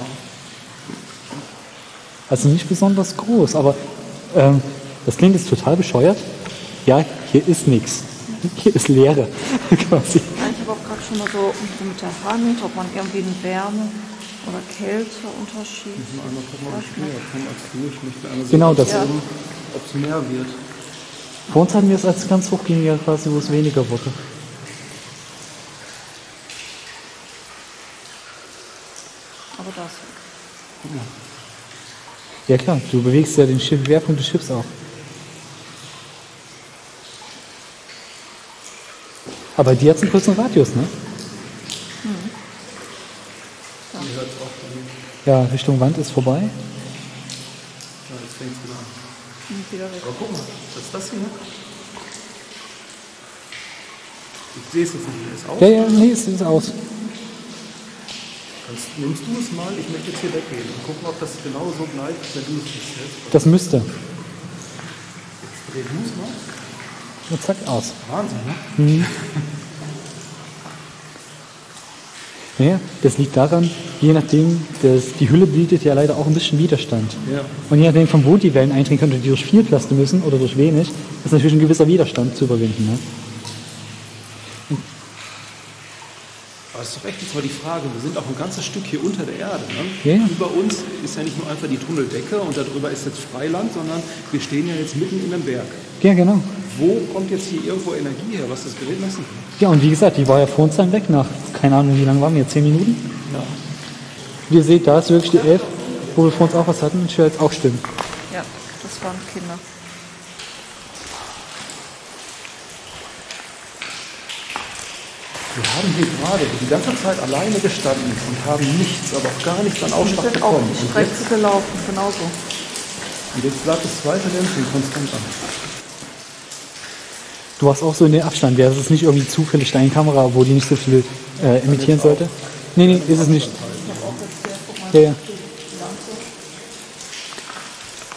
Also nicht besonders groß, aber ähm, das klingt jetzt total bescheuert. Ja, hier ist nichts. Hier ist Leere, quasi. Ich habe auch gerade schon mal so mit der Hand, ob man irgendwie einen Wärme- oder Kälteunterschied. Ich muss einmal gucken, ob ich mehr komme als du. Ich möchte einmal sehen, genau das. Ob es mehr wird. Vor uns hatten wir es als ganz hochgängiger quasi, wo es weniger wurde. Aber das. Ja. ja klar, du bewegst ja den Schiff, Schwerpunkt des Schiffs auch. Aber die hat einen kurzen Radius, ne? Mhm. Ja. ja, Richtung Wand ist vorbei. Ja, jetzt fängt es wieder an. Wieder weg. Aber guck mal, was ist das hier? Ich sehe es nicht, ist aus? Ja, ja, nee, es ist aus. Kannst, nimmst du es mal? Ich möchte jetzt hier weggehen und gucken, ob das genau so bleibt, wenn du es nicht. Das müsste. Jetzt dreh du es mal. Und zack, aus. Wahnsinn, ne? Mhm. Naja, das liegt daran, je nachdem, dass die Hülle bietet ja leider auch ein bisschen Widerstand. Ja. Und je nachdem, von wo die Wellen eindringen können, die durch viel Plaste müssen oder durch wenig, ist natürlich ein gewisser Widerstand zu überwinden. Ne? Aber es ist doch echt jetzt mal die Frage, wir sind auch ein ganzes Stück hier unter der Erde. Ne? Ja. Über uns ist ja nicht nur einfach die Tunneldecke und darüber ist jetzt Freiland, sondern wir stehen ja jetzt mitten in einem Berg. Ja, genau. Wo kommt jetzt hier irgendwo Energie her, was das Gerät messen kann? Ja, und wie gesagt, die war ja vor uns dann weg nach, keine Ahnung, wie lange waren wir, zehn Minuten? Ja. Wie ihr seht, da ist wirklich die elf, wo wir vor uns auch was hatten, und ich höre jetzt auch Stimmen. Ja, das waren Kinder. Wir haben hier gerade die ganze Zeit alleine gestanden und haben nichts, aber auch gar nichts an Ausschlag bekommen. Wir sind auch nicht gelaufen, genauso. Und jetzt bleibt das zweite Lämpchen konstant an. Du warst auch so in den Abstand. Wäre es nicht irgendwie zufällig deine Kamera, wo die nicht so viel äh, emittieren sollte? Nee, nee, ist es nicht. Ja, ja.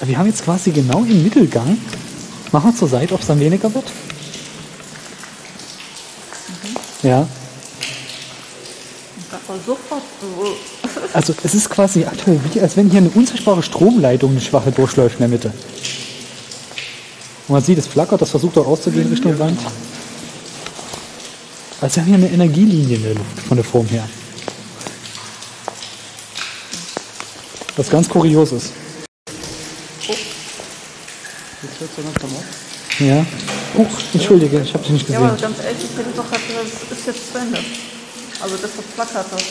Wir haben jetzt quasi genau im Mittelgang. Machen wir zur Seite, ob es dann weniger wird. Mhm. Ja. Also es ist quasi aktuell, wie, als wenn hier eine unsichtbare Stromleitung eine schwache durchläuft in der Mitte. Und man sieht, es flackert, das versucht auch auszugehen Richtung Wand. Also wir haben hier eine Energielinie in der Luft, von der Form her. Was ganz kurios ist. Oh. Jetzt hört es ja langsam auf. Ja. Huch, entschuldige, ich habe dich nicht gesehen. Ja, aber ganz ehrlich, ich hätte doch gesagt, das ist jetzt zu Ende. Also das flackert das.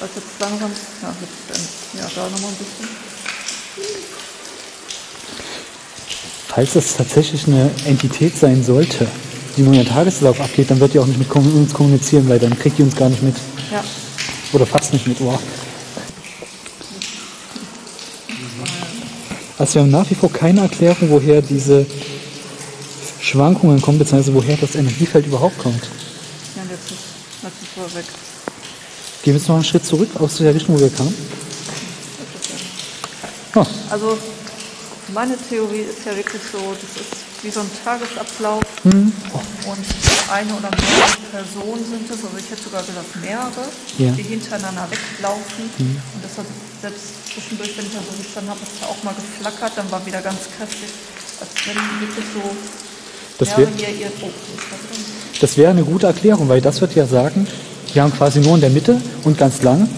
Das ist jetzt langsam... Ja, jetzt zu Ende. Ja, da nochmal ein bisschen. Falls das tatsächlich eine Entität sein sollte, die nur in den Tageslauf abgeht, dann wird die auch nicht mit uns kommunizieren, weil dann kriegt die uns gar nicht mit. Ja. Oder fast nicht mit. Oh. Also wir haben nach wie vor keine Erklärung, woher diese Schwankungen kommen, beziehungsweise woher das Energiefeld überhaupt kommt. Ja, jetzt ist es weg. Gehen wir jetzt noch einen Schritt zurück aus der Richtung, wo wir kamen. Oh. Also meine Theorie ist ja wirklich so, das ist wie so ein Tagesablauf. Hm. Oh. Und eine oder mehrere Personen sind es, also ich hätte sogar gesagt mehrere, ja, die hintereinander weglaufen. Hm. Und deshalb, selbst zwischendurch, wenn ich da so gestanden habe, ist ja auch mal geflackert, dann war wieder ganz kräftig, als wenn wirklich so das wäre hier ihr Druck ist. Das wäre eine gute Erklärung, weil das wird ja sagen, wir haben quasi nur in der Mitte und ganz lang.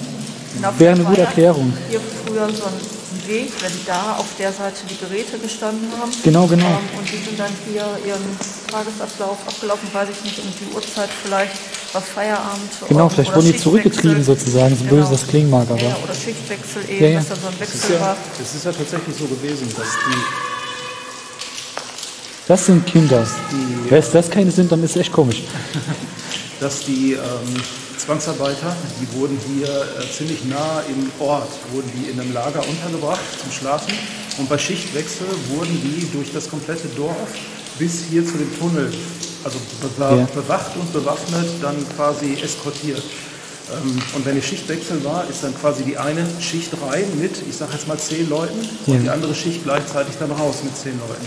Und wäre eine gute Erklärung. Hier früher so ein Weg, wenn da auf der Seite die Geräte gestanden haben. Genau, genau. Ähm, und die sind dann hier ihren Tagesablauf abgelaufen, weiß ich nicht, um die Uhrzeit vielleicht, war Feierabend. Genau, oder vielleicht oder wurden die zurückgetrieben sozusagen, so böse das klingen mag. Aber. Ja, oder Schichtwechsel eben, ja, ja, dass dann so ein Wechsel das ja, war. Das ist ja tatsächlich so gewesen, dass die... Das sind Kinder. Die, Wenn es das keine sind, dann ist es echt komisch. Dass die ähm, Zwangsarbeiter, die wurden hier äh, ziemlich nah im Ort, wurden die in einem Lager untergebracht zum Schlafen. Und bei Schichtwechsel wurden die durch das komplette Dorf bis hier zu dem Tunnel, also be ja. bewacht und bewaffnet, dann quasi eskortiert. Ähm, und wenn der Schichtwechsel war, ist dann quasi die eine Schicht rein mit, ich sage jetzt mal zehn Leuten, ja, und die andere Schicht gleichzeitig dann raus mit zehn Leuten.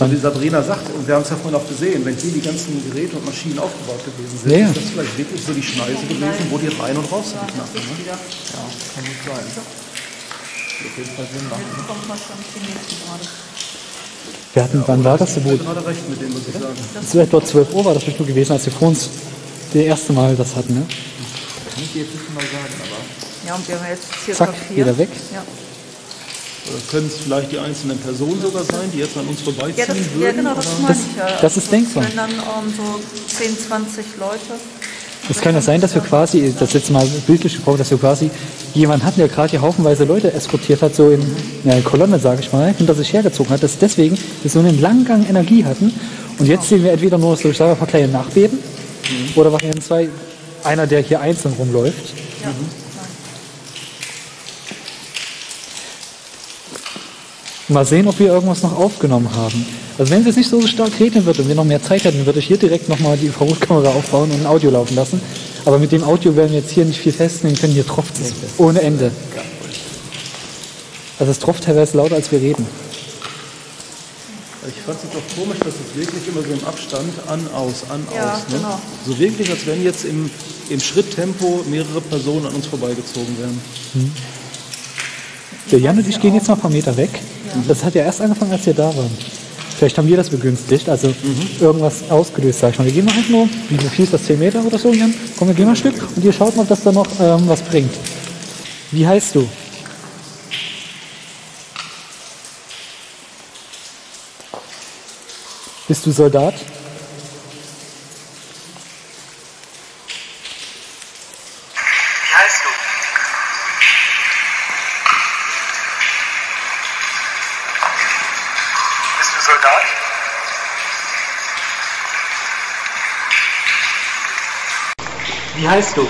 Und wie Sabrina sagt, und wir haben es ja vorhin auch gesehen, wenn hier die ganzen Geräte und Maschinen aufgebaut gewesen sind, ja, ist das vielleicht wirklich so die Schneise gewesen, wo die rein und raus sind. Ja, kann nicht sein. Auf jeden Fall Sinn machen. Wir hatten, ja, wann war das so gut? Es war etwa zwölf Uhr, war das bestimmt gewesen, als wir vor uns das erste Mal das hatten. Ne? Das kann ich jetzt nicht mal sagen, aber... Ja, und wir haben jetzt hier zack, wieder weg. Ja. Oder können es vielleicht die einzelnen Personen sogar sein, die jetzt an uns vorbeiziehen ja, das, würden? Ja, genau, das meine ich ja. Das, das ist also, denkbar. Das dann um, so zehn, zwanzig Leute. Es kann ja sein, dass wir quasi, das jetzt mal bildlich gebraucht, dass wir quasi jemanden hatten, der gerade hier haufenweise Leute eskortiert hat, so in einer Kolonne, sage ich mal, hinter sich hergezogen hat, dass deswegen wir so einen langen Gang Energie hatten. Und jetzt sehen wir entweder nur, so ich sage, ein paar kleine Nachbeben, mhm, oder wir haben zwei, einer, der hier einzeln rumläuft. Ja. Mhm. Mal sehen, ob wir irgendwas noch aufgenommen haben. Also wenn es jetzt nicht so stark regnen würde und wir noch mehr Zeit hätten, würde ich hier direkt nochmal die Infrarotkamera aufbauen und ein Audio laufen lassen. Aber mit dem Audio werden wir jetzt hier nicht viel festnehmen können. Hier tropft es ohne Ende. Also es tropft teilweise lauter, als wir reden. Ich fand es jetzt auch komisch, dass es wirklich immer so im Abstand an, aus, an, ja, aus. Ne? Genau. So wirklich, als wenn jetzt im, im Schritttempo mehrere Personen an uns vorbeigezogen wären. Hm. Der Jan und ich gehen jetzt mal ein paar Meter weg. Ja. Das hat ja erst angefangen, als wir da waren. Vielleicht haben wir das begünstigt, also mhm, irgendwas ausgelöst, sag ich mal. Wir gehen mal einfach nur, wie viel ist das, zehn Meter oder so, Jan? Komm, wir gehen mal ein Stück und ihr schaut mal, ob das da noch ähm, was bringt. Wie heißt du? Bist du Soldat? Wie heißt du?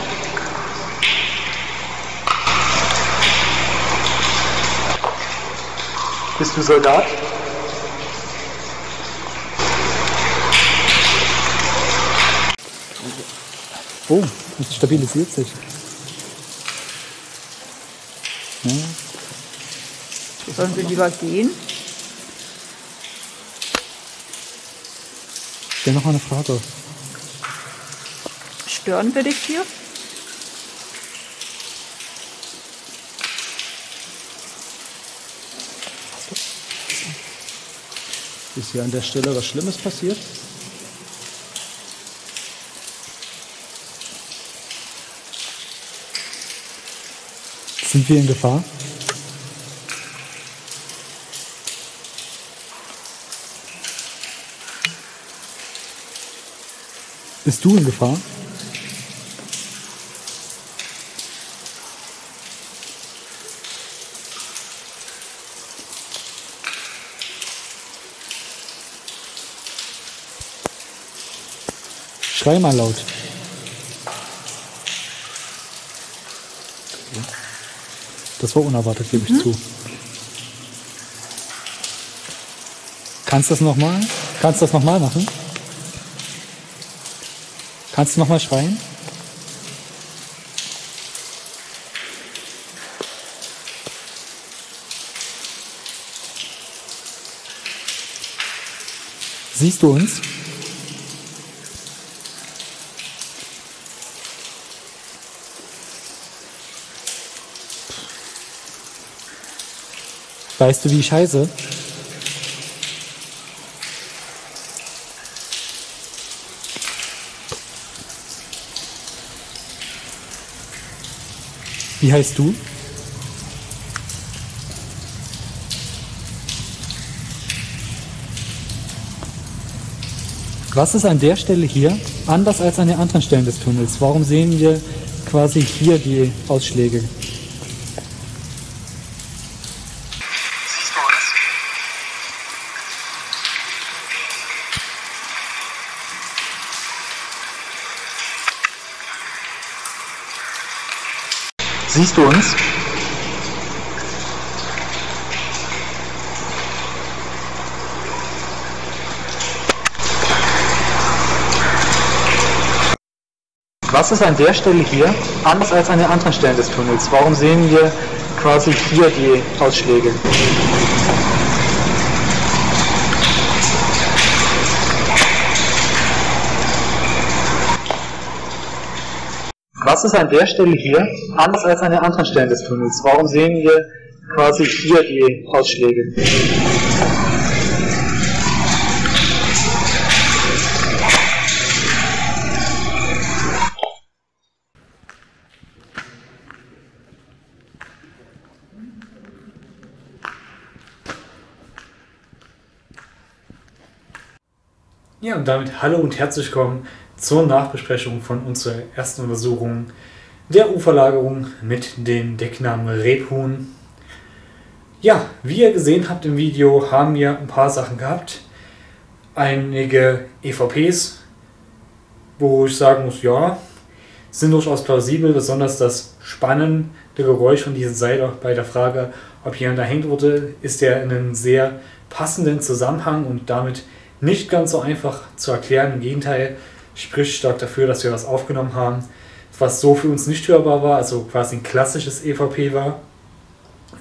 Bist du Soldat? Oh, das stabilisiert sich. Ja. Sollen wir lieber gehen? Ich habe noch mal eine Frage. Stören wir dich hier? Ist hier an der Stelle was Schlimmes passiert? Sind wir in Gefahr? Bist du in Gefahr? Schrei mal laut. Das war unerwartet, gebe ich hm? zu. Kannst du das nochmal? Kannst du das nochmal machen? Kannst du nochmal schreien? Siehst du uns? Weißt du, wie ich heiße? Wie heißt du? Was ist an der Stelle hier anders als an den anderen Stellen des Tunnels? Warum sehen wir quasi hier die Ausschläge? Siehst du uns? Was ist an der Stelle hier anders als an den anderen Stellen des Tunnels? Warum sehen wir quasi hier die Ausschläge? Was ist an der Stelle hier anders als an den anderen Stellen des Tunnels? Warum sehen wir quasi hier die Ausschläge? Ja, und damit hallo und herzlich willkommen zur Nachbesprechung von unserer ersten Untersuchung der U-Verlagerung mit dem Decknamen Rebhuhn. Ja, wie ihr gesehen habt im Video, haben wir ein paar Sachen gehabt. Einige E V Ps, wo ich sagen muss, ja, sind durchaus plausibel, besonders das spannende Geräusch von diesem Seil bei der Frage, ob jemand erhängt wurde, ist ja in einem sehr passenden Zusammenhang und damit nicht ganz so einfach zu erklären. Im Gegenteil, spricht stark dafür, dass wir was aufgenommen haben, was so für uns nicht hörbar war, also quasi ein klassisches E V P war.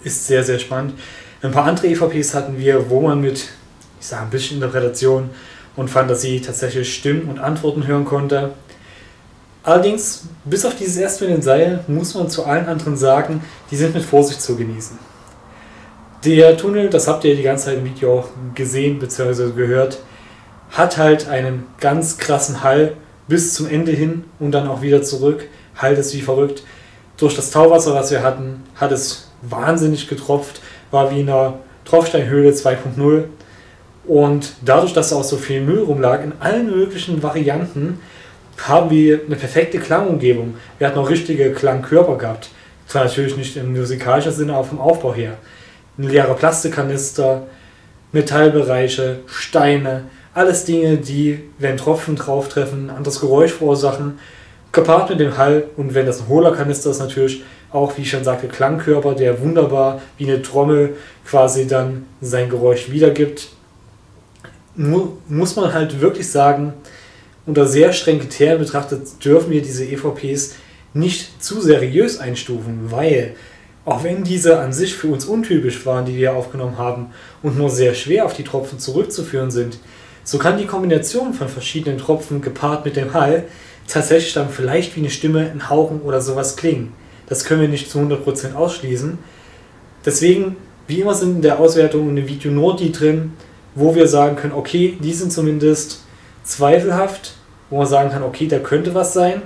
Ist sehr, sehr spannend. Ein paar andere E V Ps hatten wir, wo man mit, ich sage, ein bisschen Interpretation und Fantasie tatsächlich Stimmen und Antworten hören konnte. Allerdings, bis auf dieses erste mit den Seilen, muss man zu allen anderen sagen, die sind mit Vorsicht zu genießen. Der Tunnel, das habt ihr die ganze Zeit im Video auch gesehen bzw. gehört, hat halt einen ganz krassen Hall bis zum Ende hin und dann auch wieder zurück. Halt es wie verrückt. Durch das Tauwasser, was wir hatten, hat es wahnsinnig getropft. War wie in einer Tropfsteinhöhle zwei punkt null. Und dadurch, dass auch so viel Müll rumlag, in allen möglichen Varianten, haben wir eine perfekte Klangumgebung. Wir hatten auch richtige Klangkörper gehabt. Zwar natürlich nicht im musikalischen Sinne, aber vom Aufbau her. Ein leerer Plastikkanister, Metallbereiche, Steine, alles Dinge, die, wenn Tropfen drauf treffen, ein anderes Geräusch verursachen, gepaart mit dem Hall. Und wenn das ein hohler Kanister ist, natürlich auch, wie ich schon sagte, Klangkörper, der wunderbar wie eine Trommel quasi dann sein Geräusch wiedergibt. Mu- muss man halt wirklich sagen, unter sehr strengen Kriterien betrachtet, dürfen wir diese E V Ps nicht zu seriös einstufen, weil auch wenn diese an sich für uns untypisch waren, die wir aufgenommen haben und nur sehr schwer auf die Tropfen zurückzuführen sind, so kann die Kombination von verschiedenen Tropfen gepaart mit dem Hall tatsächlich dann vielleicht wie eine Stimme, ein Hauchen oder sowas klingen. Das können wir nicht zu hundert Prozent ausschließen. Deswegen, wie immer, sind in der Auswertung und im Video nur die drin, wo wir sagen können, okay, die sind zumindest zweifelhaft, wo man sagen kann, okay, da könnte was sein.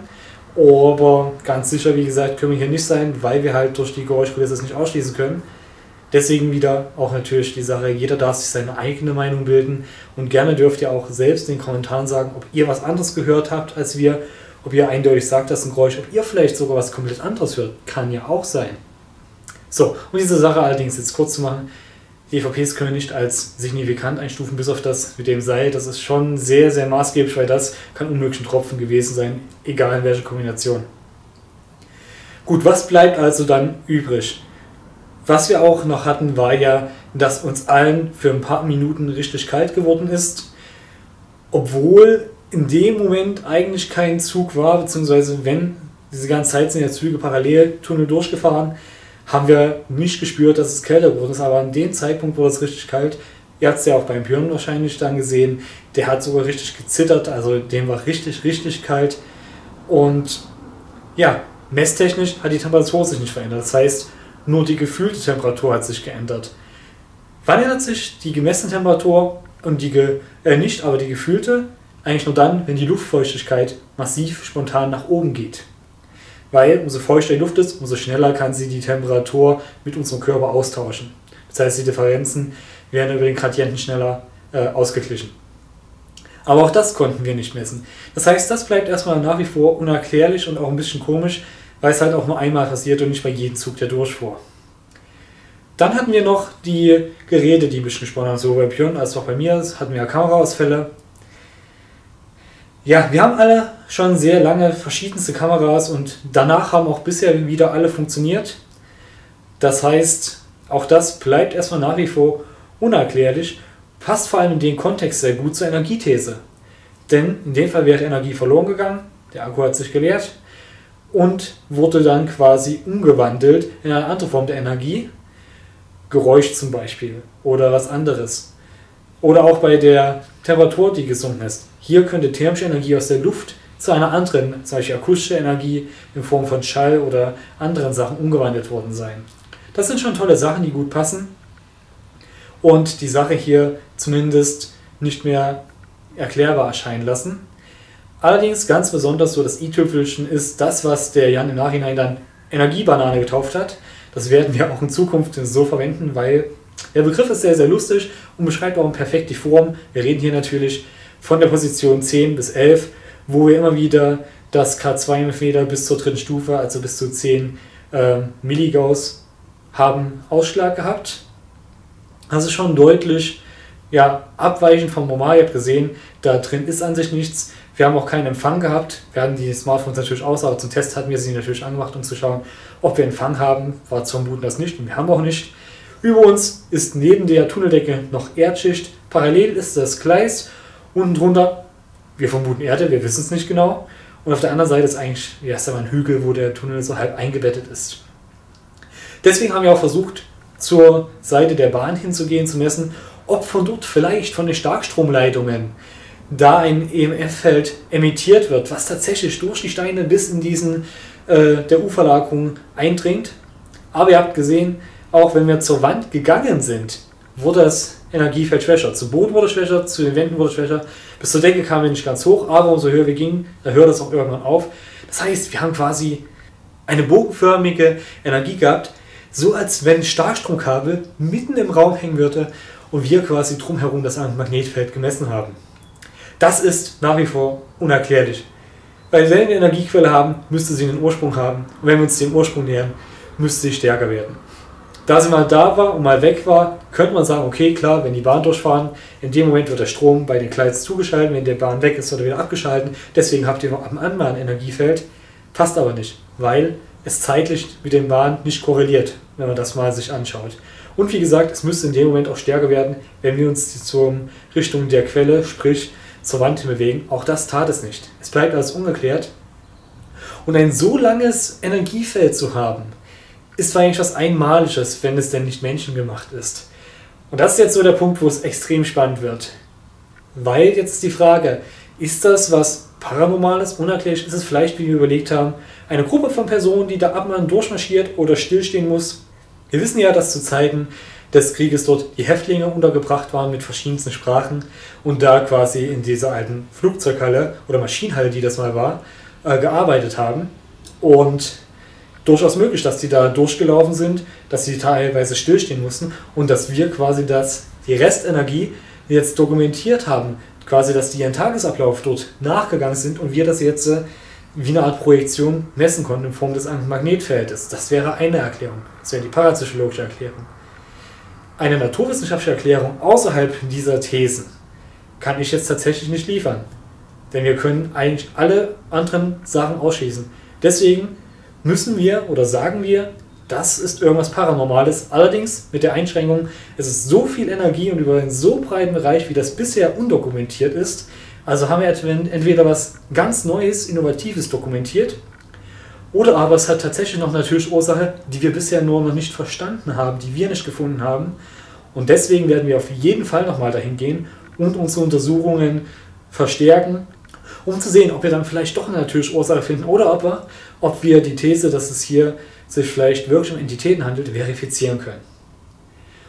Aber ganz sicher, wie gesagt, können wir hier nicht sein, weil wir halt durch die Geräuschkulisse das nicht ausschließen können. Deswegen wieder auch natürlich die Sache, jeder darf sich seine eigene Meinung bilden und gerne dürft ihr auch selbst in den Kommentaren sagen, ob ihr was anderes gehört habt als wir, ob ihr eindeutig sagt, das ist ein Geräusch, ob ihr vielleicht sogar was komplett anderes hört, kann ja auch sein. So, um diese Sache allerdings jetzt kurz zu machen, die E V Ps können wir nicht als signifikant einstufen, bis auf das mit dem Seil, das ist schon sehr, sehr maßgeblich, weil das kann unmöglich ein Tropfen gewesen sein, egal in welcher Kombination. Gut, was bleibt also dann übrig? Was wir auch noch hatten, war ja, dass uns allen für ein paar Minuten richtig kalt geworden ist, obwohl in dem Moment eigentlich kein Zug war, beziehungsweise wenn, diese ganze Zeit sind ja Züge parallel Tunnel durchgefahren, haben wir nicht gespürt, dass es kälter geworden ist, aber an dem Zeitpunkt wurde es richtig kalt, Ihr habt es ja auch beim Björn wahrscheinlich dann gesehen, der hat sogar richtig gezittert, also dem war richtig, richtig kalt. Und ja, messtechnisch hat die Temperatur sich nicht verändert, das heißt, nur die gefühlte Temperatur hat sich geändert. Wann ändert sich die gemessene Temperatur und die ge äh, nicht, aber die gefühlte? Eigentlich nur dann, wenn die Luftfeuchtigkeit massiv spontan nach oben geht. Weil umso feuchter die Luft ist, umso schneller kann sie die Temperatur mit unserem Körper austauschen. Das heißt, die Differenzen werden über den Gradienten schneller äh, ausgeglichen. Aber auch das konnten wir nicht messen. Das heißt, das bleibt erstmal nach wie vor unerklärlich und auch ein bisschen komisch, weil es halt auch nur einmal passiert und nicht bei jedem Zug der durchfuhr. Dann hatten wir noch die Geräte, die ein bisschen gesponnen haben, sowohl bei Björn als auch bei mir, hatten wir ja Kameraausfälle. Ja, wir haben alle schon sehr lange verschiedenste Kameras und danach haben auch bisher wieder alle funktioniert. Das heißt, auch das bleibt erstmal nach wie vor unerklärlich, passt vor allem in den Kontext sehr gut zur Energiethese. Denn in dem Fall wäre Energie verloren gegangen, der Akku hat sich geleert und wurde dann quasi umgewandelt in eine andere Form der Energie, Geräusch zum Beispiel oder was anderes. Oder auch bei der Temperatur, die gesunken ist. Hier könnte thermische Energie aus der Luft zu einer anderen, zum Beispiel akustische Energie in Form von Schall oder anderen Sachen umgewandelt worden sein. Das sind schon tolle Sachen, die gut passen und die Sache hier zumindest nicht mehr erklärbar erscheinen lassen. Allerdings ganz besonders so das i-Tüpfelchen ist das, was der Jan im Nachhinein dann Energiebanane getauft hat. Das werden wir auch in Zukunft so verwenden, weil der Begriff ist sehr, sehr lustig und beschreibt auch perfekt die Form. Wir reden hier natürlich von der Position zehn bis elf, wo wir immer wieder das K zwei-Feder bis zur dritten Stufe, also bis zu zehn äh, Milligauss, haben Ausschlag gehabt. Das ist schon deutlich ja, abweichend vom Normal. Ihr habt gesehen, da drin ist an sich nichts. Wir haben auch keinen Empfang gehabt. Wir hatten die Smartphones natürlich aus, aber zum Test hatten wir sie natürlich angemacht, um zu schauen, ob wir Empfang haben. War zu vermuten, das nicht, und wir haben auch nicht. Über uns ist neben der Tunneldecke noch Erdschicht. Parallel ist das Gleis. Unten drunter, wir vermuten Erde, wir wissen es nicht genau. Und auf der anderen Seite ist eigentlich erst einmal ein Hügel, wo der Tunnel so halb eingebettet ist. Deswegen haben wir auch versucht, zur Seite der Bahn hinzugehen, zu messen, ob von dort vielleicht von den Starkstromleitungen da ein E M F-Feld emittiert wird, was tatsächlich durch die Steine bis in diesen äh, der U-Verlagerung eindringt. Aber ihr habt gesehen, auch wenn wir zur Wand gegangen sind, wurde das Energiefeld schwächer. Zu Boden wurde schwächer, zu den Wänden wurde schwächer, bis zur Decke kamen wir nicht ganz hoch, aber umso höher wir gingen, da hört das auch irgendwann auf. Das heißt, wir haben quasi eine bogenförmige Energie gehabt, so als wenn ein Starkstromkabel mitten im Raum hängen würde und wir quasi drumherum das Magnetfeld gemessen haben. Das ist nach wie vor unerklärlich. Weil wenn wir eine Energiequelle haben, müsste sie einen Ursprung haben und wenn wir uns dem Ursprung nähern, müsste sie stärker werden. Da sie mal da war und mal weg war, könnte man sagen, okay, klar, wenn die Bahn durchfahren, in dem Moment wird der Strom bei den Gleisen zugeschaltet, wenn die Bahn weg ist, wird er wieder abgeschaltet, deswegen habt ihr noch am anderen Energiefeld. Passt aber nicht, weil es zeitlich mit den Bahnen nicht korreliert, wenn man das mal sich anschaut. Und wie gesagt, es müsste in dem Moment auch stärker werden, wenn wir uns zur Richtung der Quelle, sprich zur Wand hin bewegen. Auch das tat es nicht. Es bleibt alles ungeklärt. Und ein so langes Energiefeld zu haben, ist eigentlich was Einmaliges, wenn es denn nicht menschengemacht ist. Und das ist jetzt so der Punkt, wo es extrem spannend wird. Weil jetzt die Frage, ist das was Paranormales, unerklärlich? Ist es vielleicht, wie wir überlegt haben, eine Gruppe von Personen, die da ab und an durchmarschiert oder stillstehen muss? Wir wissen ja, dass zu Zeiten des Krieges dort die Häftlinge untergebracht waren mit verschiedensten Sprachen und da quasi in dieser alten Flugzeughalle oder Maschinenhalle, die das mal war, äh, gearbeitet haben. Und durchaus möglich, dass die da durchgelaufen sind, dass sie teilweise stillstehen mussten und dass wir quasi das, die Restenergie jetzt dokumentiert haben, quasi, dass die ihren Tagesablauf dort nachgegangen sind und wir das jetzt wie eine Art Projektion messen konnten in Form des Magnetfeldes. Das wäre eine Erklärung, das wäre die parapsychologische Erklärung. Eine naturwissenschaftliche Erklärung außerhalb dieser Thesen kann ich jetzt tatsächlich nicht liefern, denn wir können eigentlich alle anderen Sachen ausschließen. Deswegen müssen wir oder sagen wir, das ist irgendwas Paranormales, allerdings mit der Einschränkung, es ist so viel Energie und über einen so breiten Bereich, wie das bisher undokumentiert ist, also haben wir entweder was ganz Neues, Innovatives dokumentiert, oder aber es hat tatsächlich noch natürliche Ursachen, die wir bisher nur noch nicht verstanden haben, die wir nicht gefunden haben Und deswegen werden wir auf jeden Fall nochmal dahin gehen und unsere Untersuchungen verstärken, um zu sehen, ob wir dann vielleicht doch eine natürliche Ursache finden oder ob wir, ob wir die These, dass es hier sich vielleicht wirklich um Entitäten handelt, verifizieren können.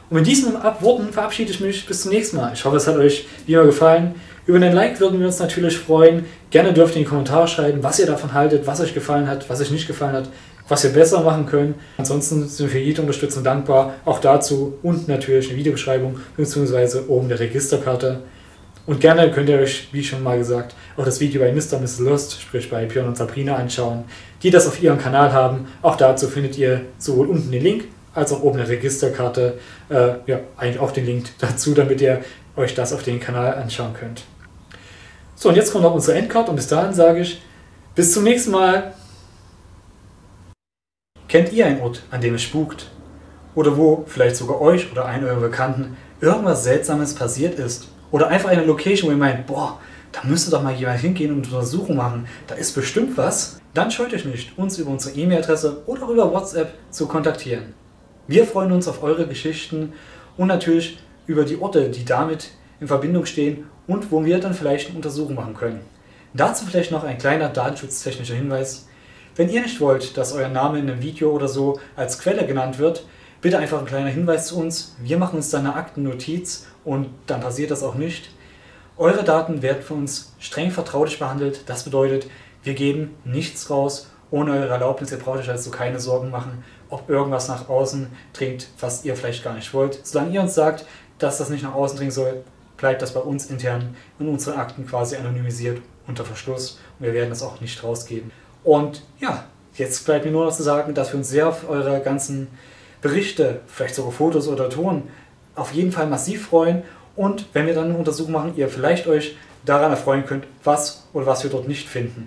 Und mit diesen Worten verabschiede ich mich bis zum nächsten Mal. Ich hoffe, es hat euch wie immer gefallen. Über einen Like würden wir uns natürlich freuen. Gerne dürft ihr in die Kommentare schreiben, was ihr davon haltet, was euch gefallen hat, was euch nicht gefallen hat, was wir besser machen können. Ansonsten sind wir für jede Unterstützung dankbar, auch dazu und natürlich eine Videobeschreibung bzw. oben der Registerkarte. Und gerne könnt ihr euch, wie schon mal gesagt, auch das Video bei Mister und Misses Lost, sprich bei Björn und Sabrina, anschauen, die das auf ihrem Kanal haben. Auch dazu findet ihr sowohl unten den Link als auch oben eine Registerkarte, äh, ja, eigentlich auch den Link dazu, damit ihr euch das auf den Kanal anschauen könnt. So, und jetzt kommt noch unsere Endcard und bis dahin sage ich, bis zum nächsten Mal. Kennt ihr einen Ort, an dem es spukt? Oder wo vielleicht sogar euch oder einen eurer Bekannten irgendwas Seltsames passiert ist? Oder einfach eine Location, wo ihr meint, boah, da müsste doch mal jemand hingehen und eine Untersuchung machen, da ist bestimmt was? Dann scheut euch nicht, uns über unsere E-Mail-Adresse oder über WhatsApp zu kontaktieren. Wir freuen uns auf eure Geschichten und natürlich über die Orte, die damit in Verbindung stehen und wo wir dann vielleicht eine Untersuchung machen können. Dazu vielleicht noch ein kleiner datenschutztechnischer Hinweis. Wenn ihr nicht wollt, dass euer Name in einem Video oder so als Quelle genannt wird, bitte einfach ein kleiner Hinweis zu uns. Wir machen uns dann eine Aktennotiz und dann passiert das auch nicht. Eure Daten werden von uns streng vertraulich behandelt. Das bedeutet, wir geben nichts raus. Ohne eure Erlaubnis, ihr braucht euch also keine Sorgen machen, ob irgendwas nach außen dringt, was ihr vielleicht gar nicht wollt. Solange ihr uns sagt, dass das nicht nach außen dringen soll, bleibt das bei uns intern in unseren Akten quasi anonymisiert unter Verschluss und wir werden das auch nicht rausgeben. Und ja, jetzt bleibt mir nur noch zu sagen, dass wir uns sehr auf eure ganzen Berichte, vielleicht sogar Fotos oder Ton, auf jeden Fall massiv freuen und wenn wir dann eine Untersuchung machen, ihr vielleicht euch daran erfreuen könnt, was oder was wir dort nicht finden.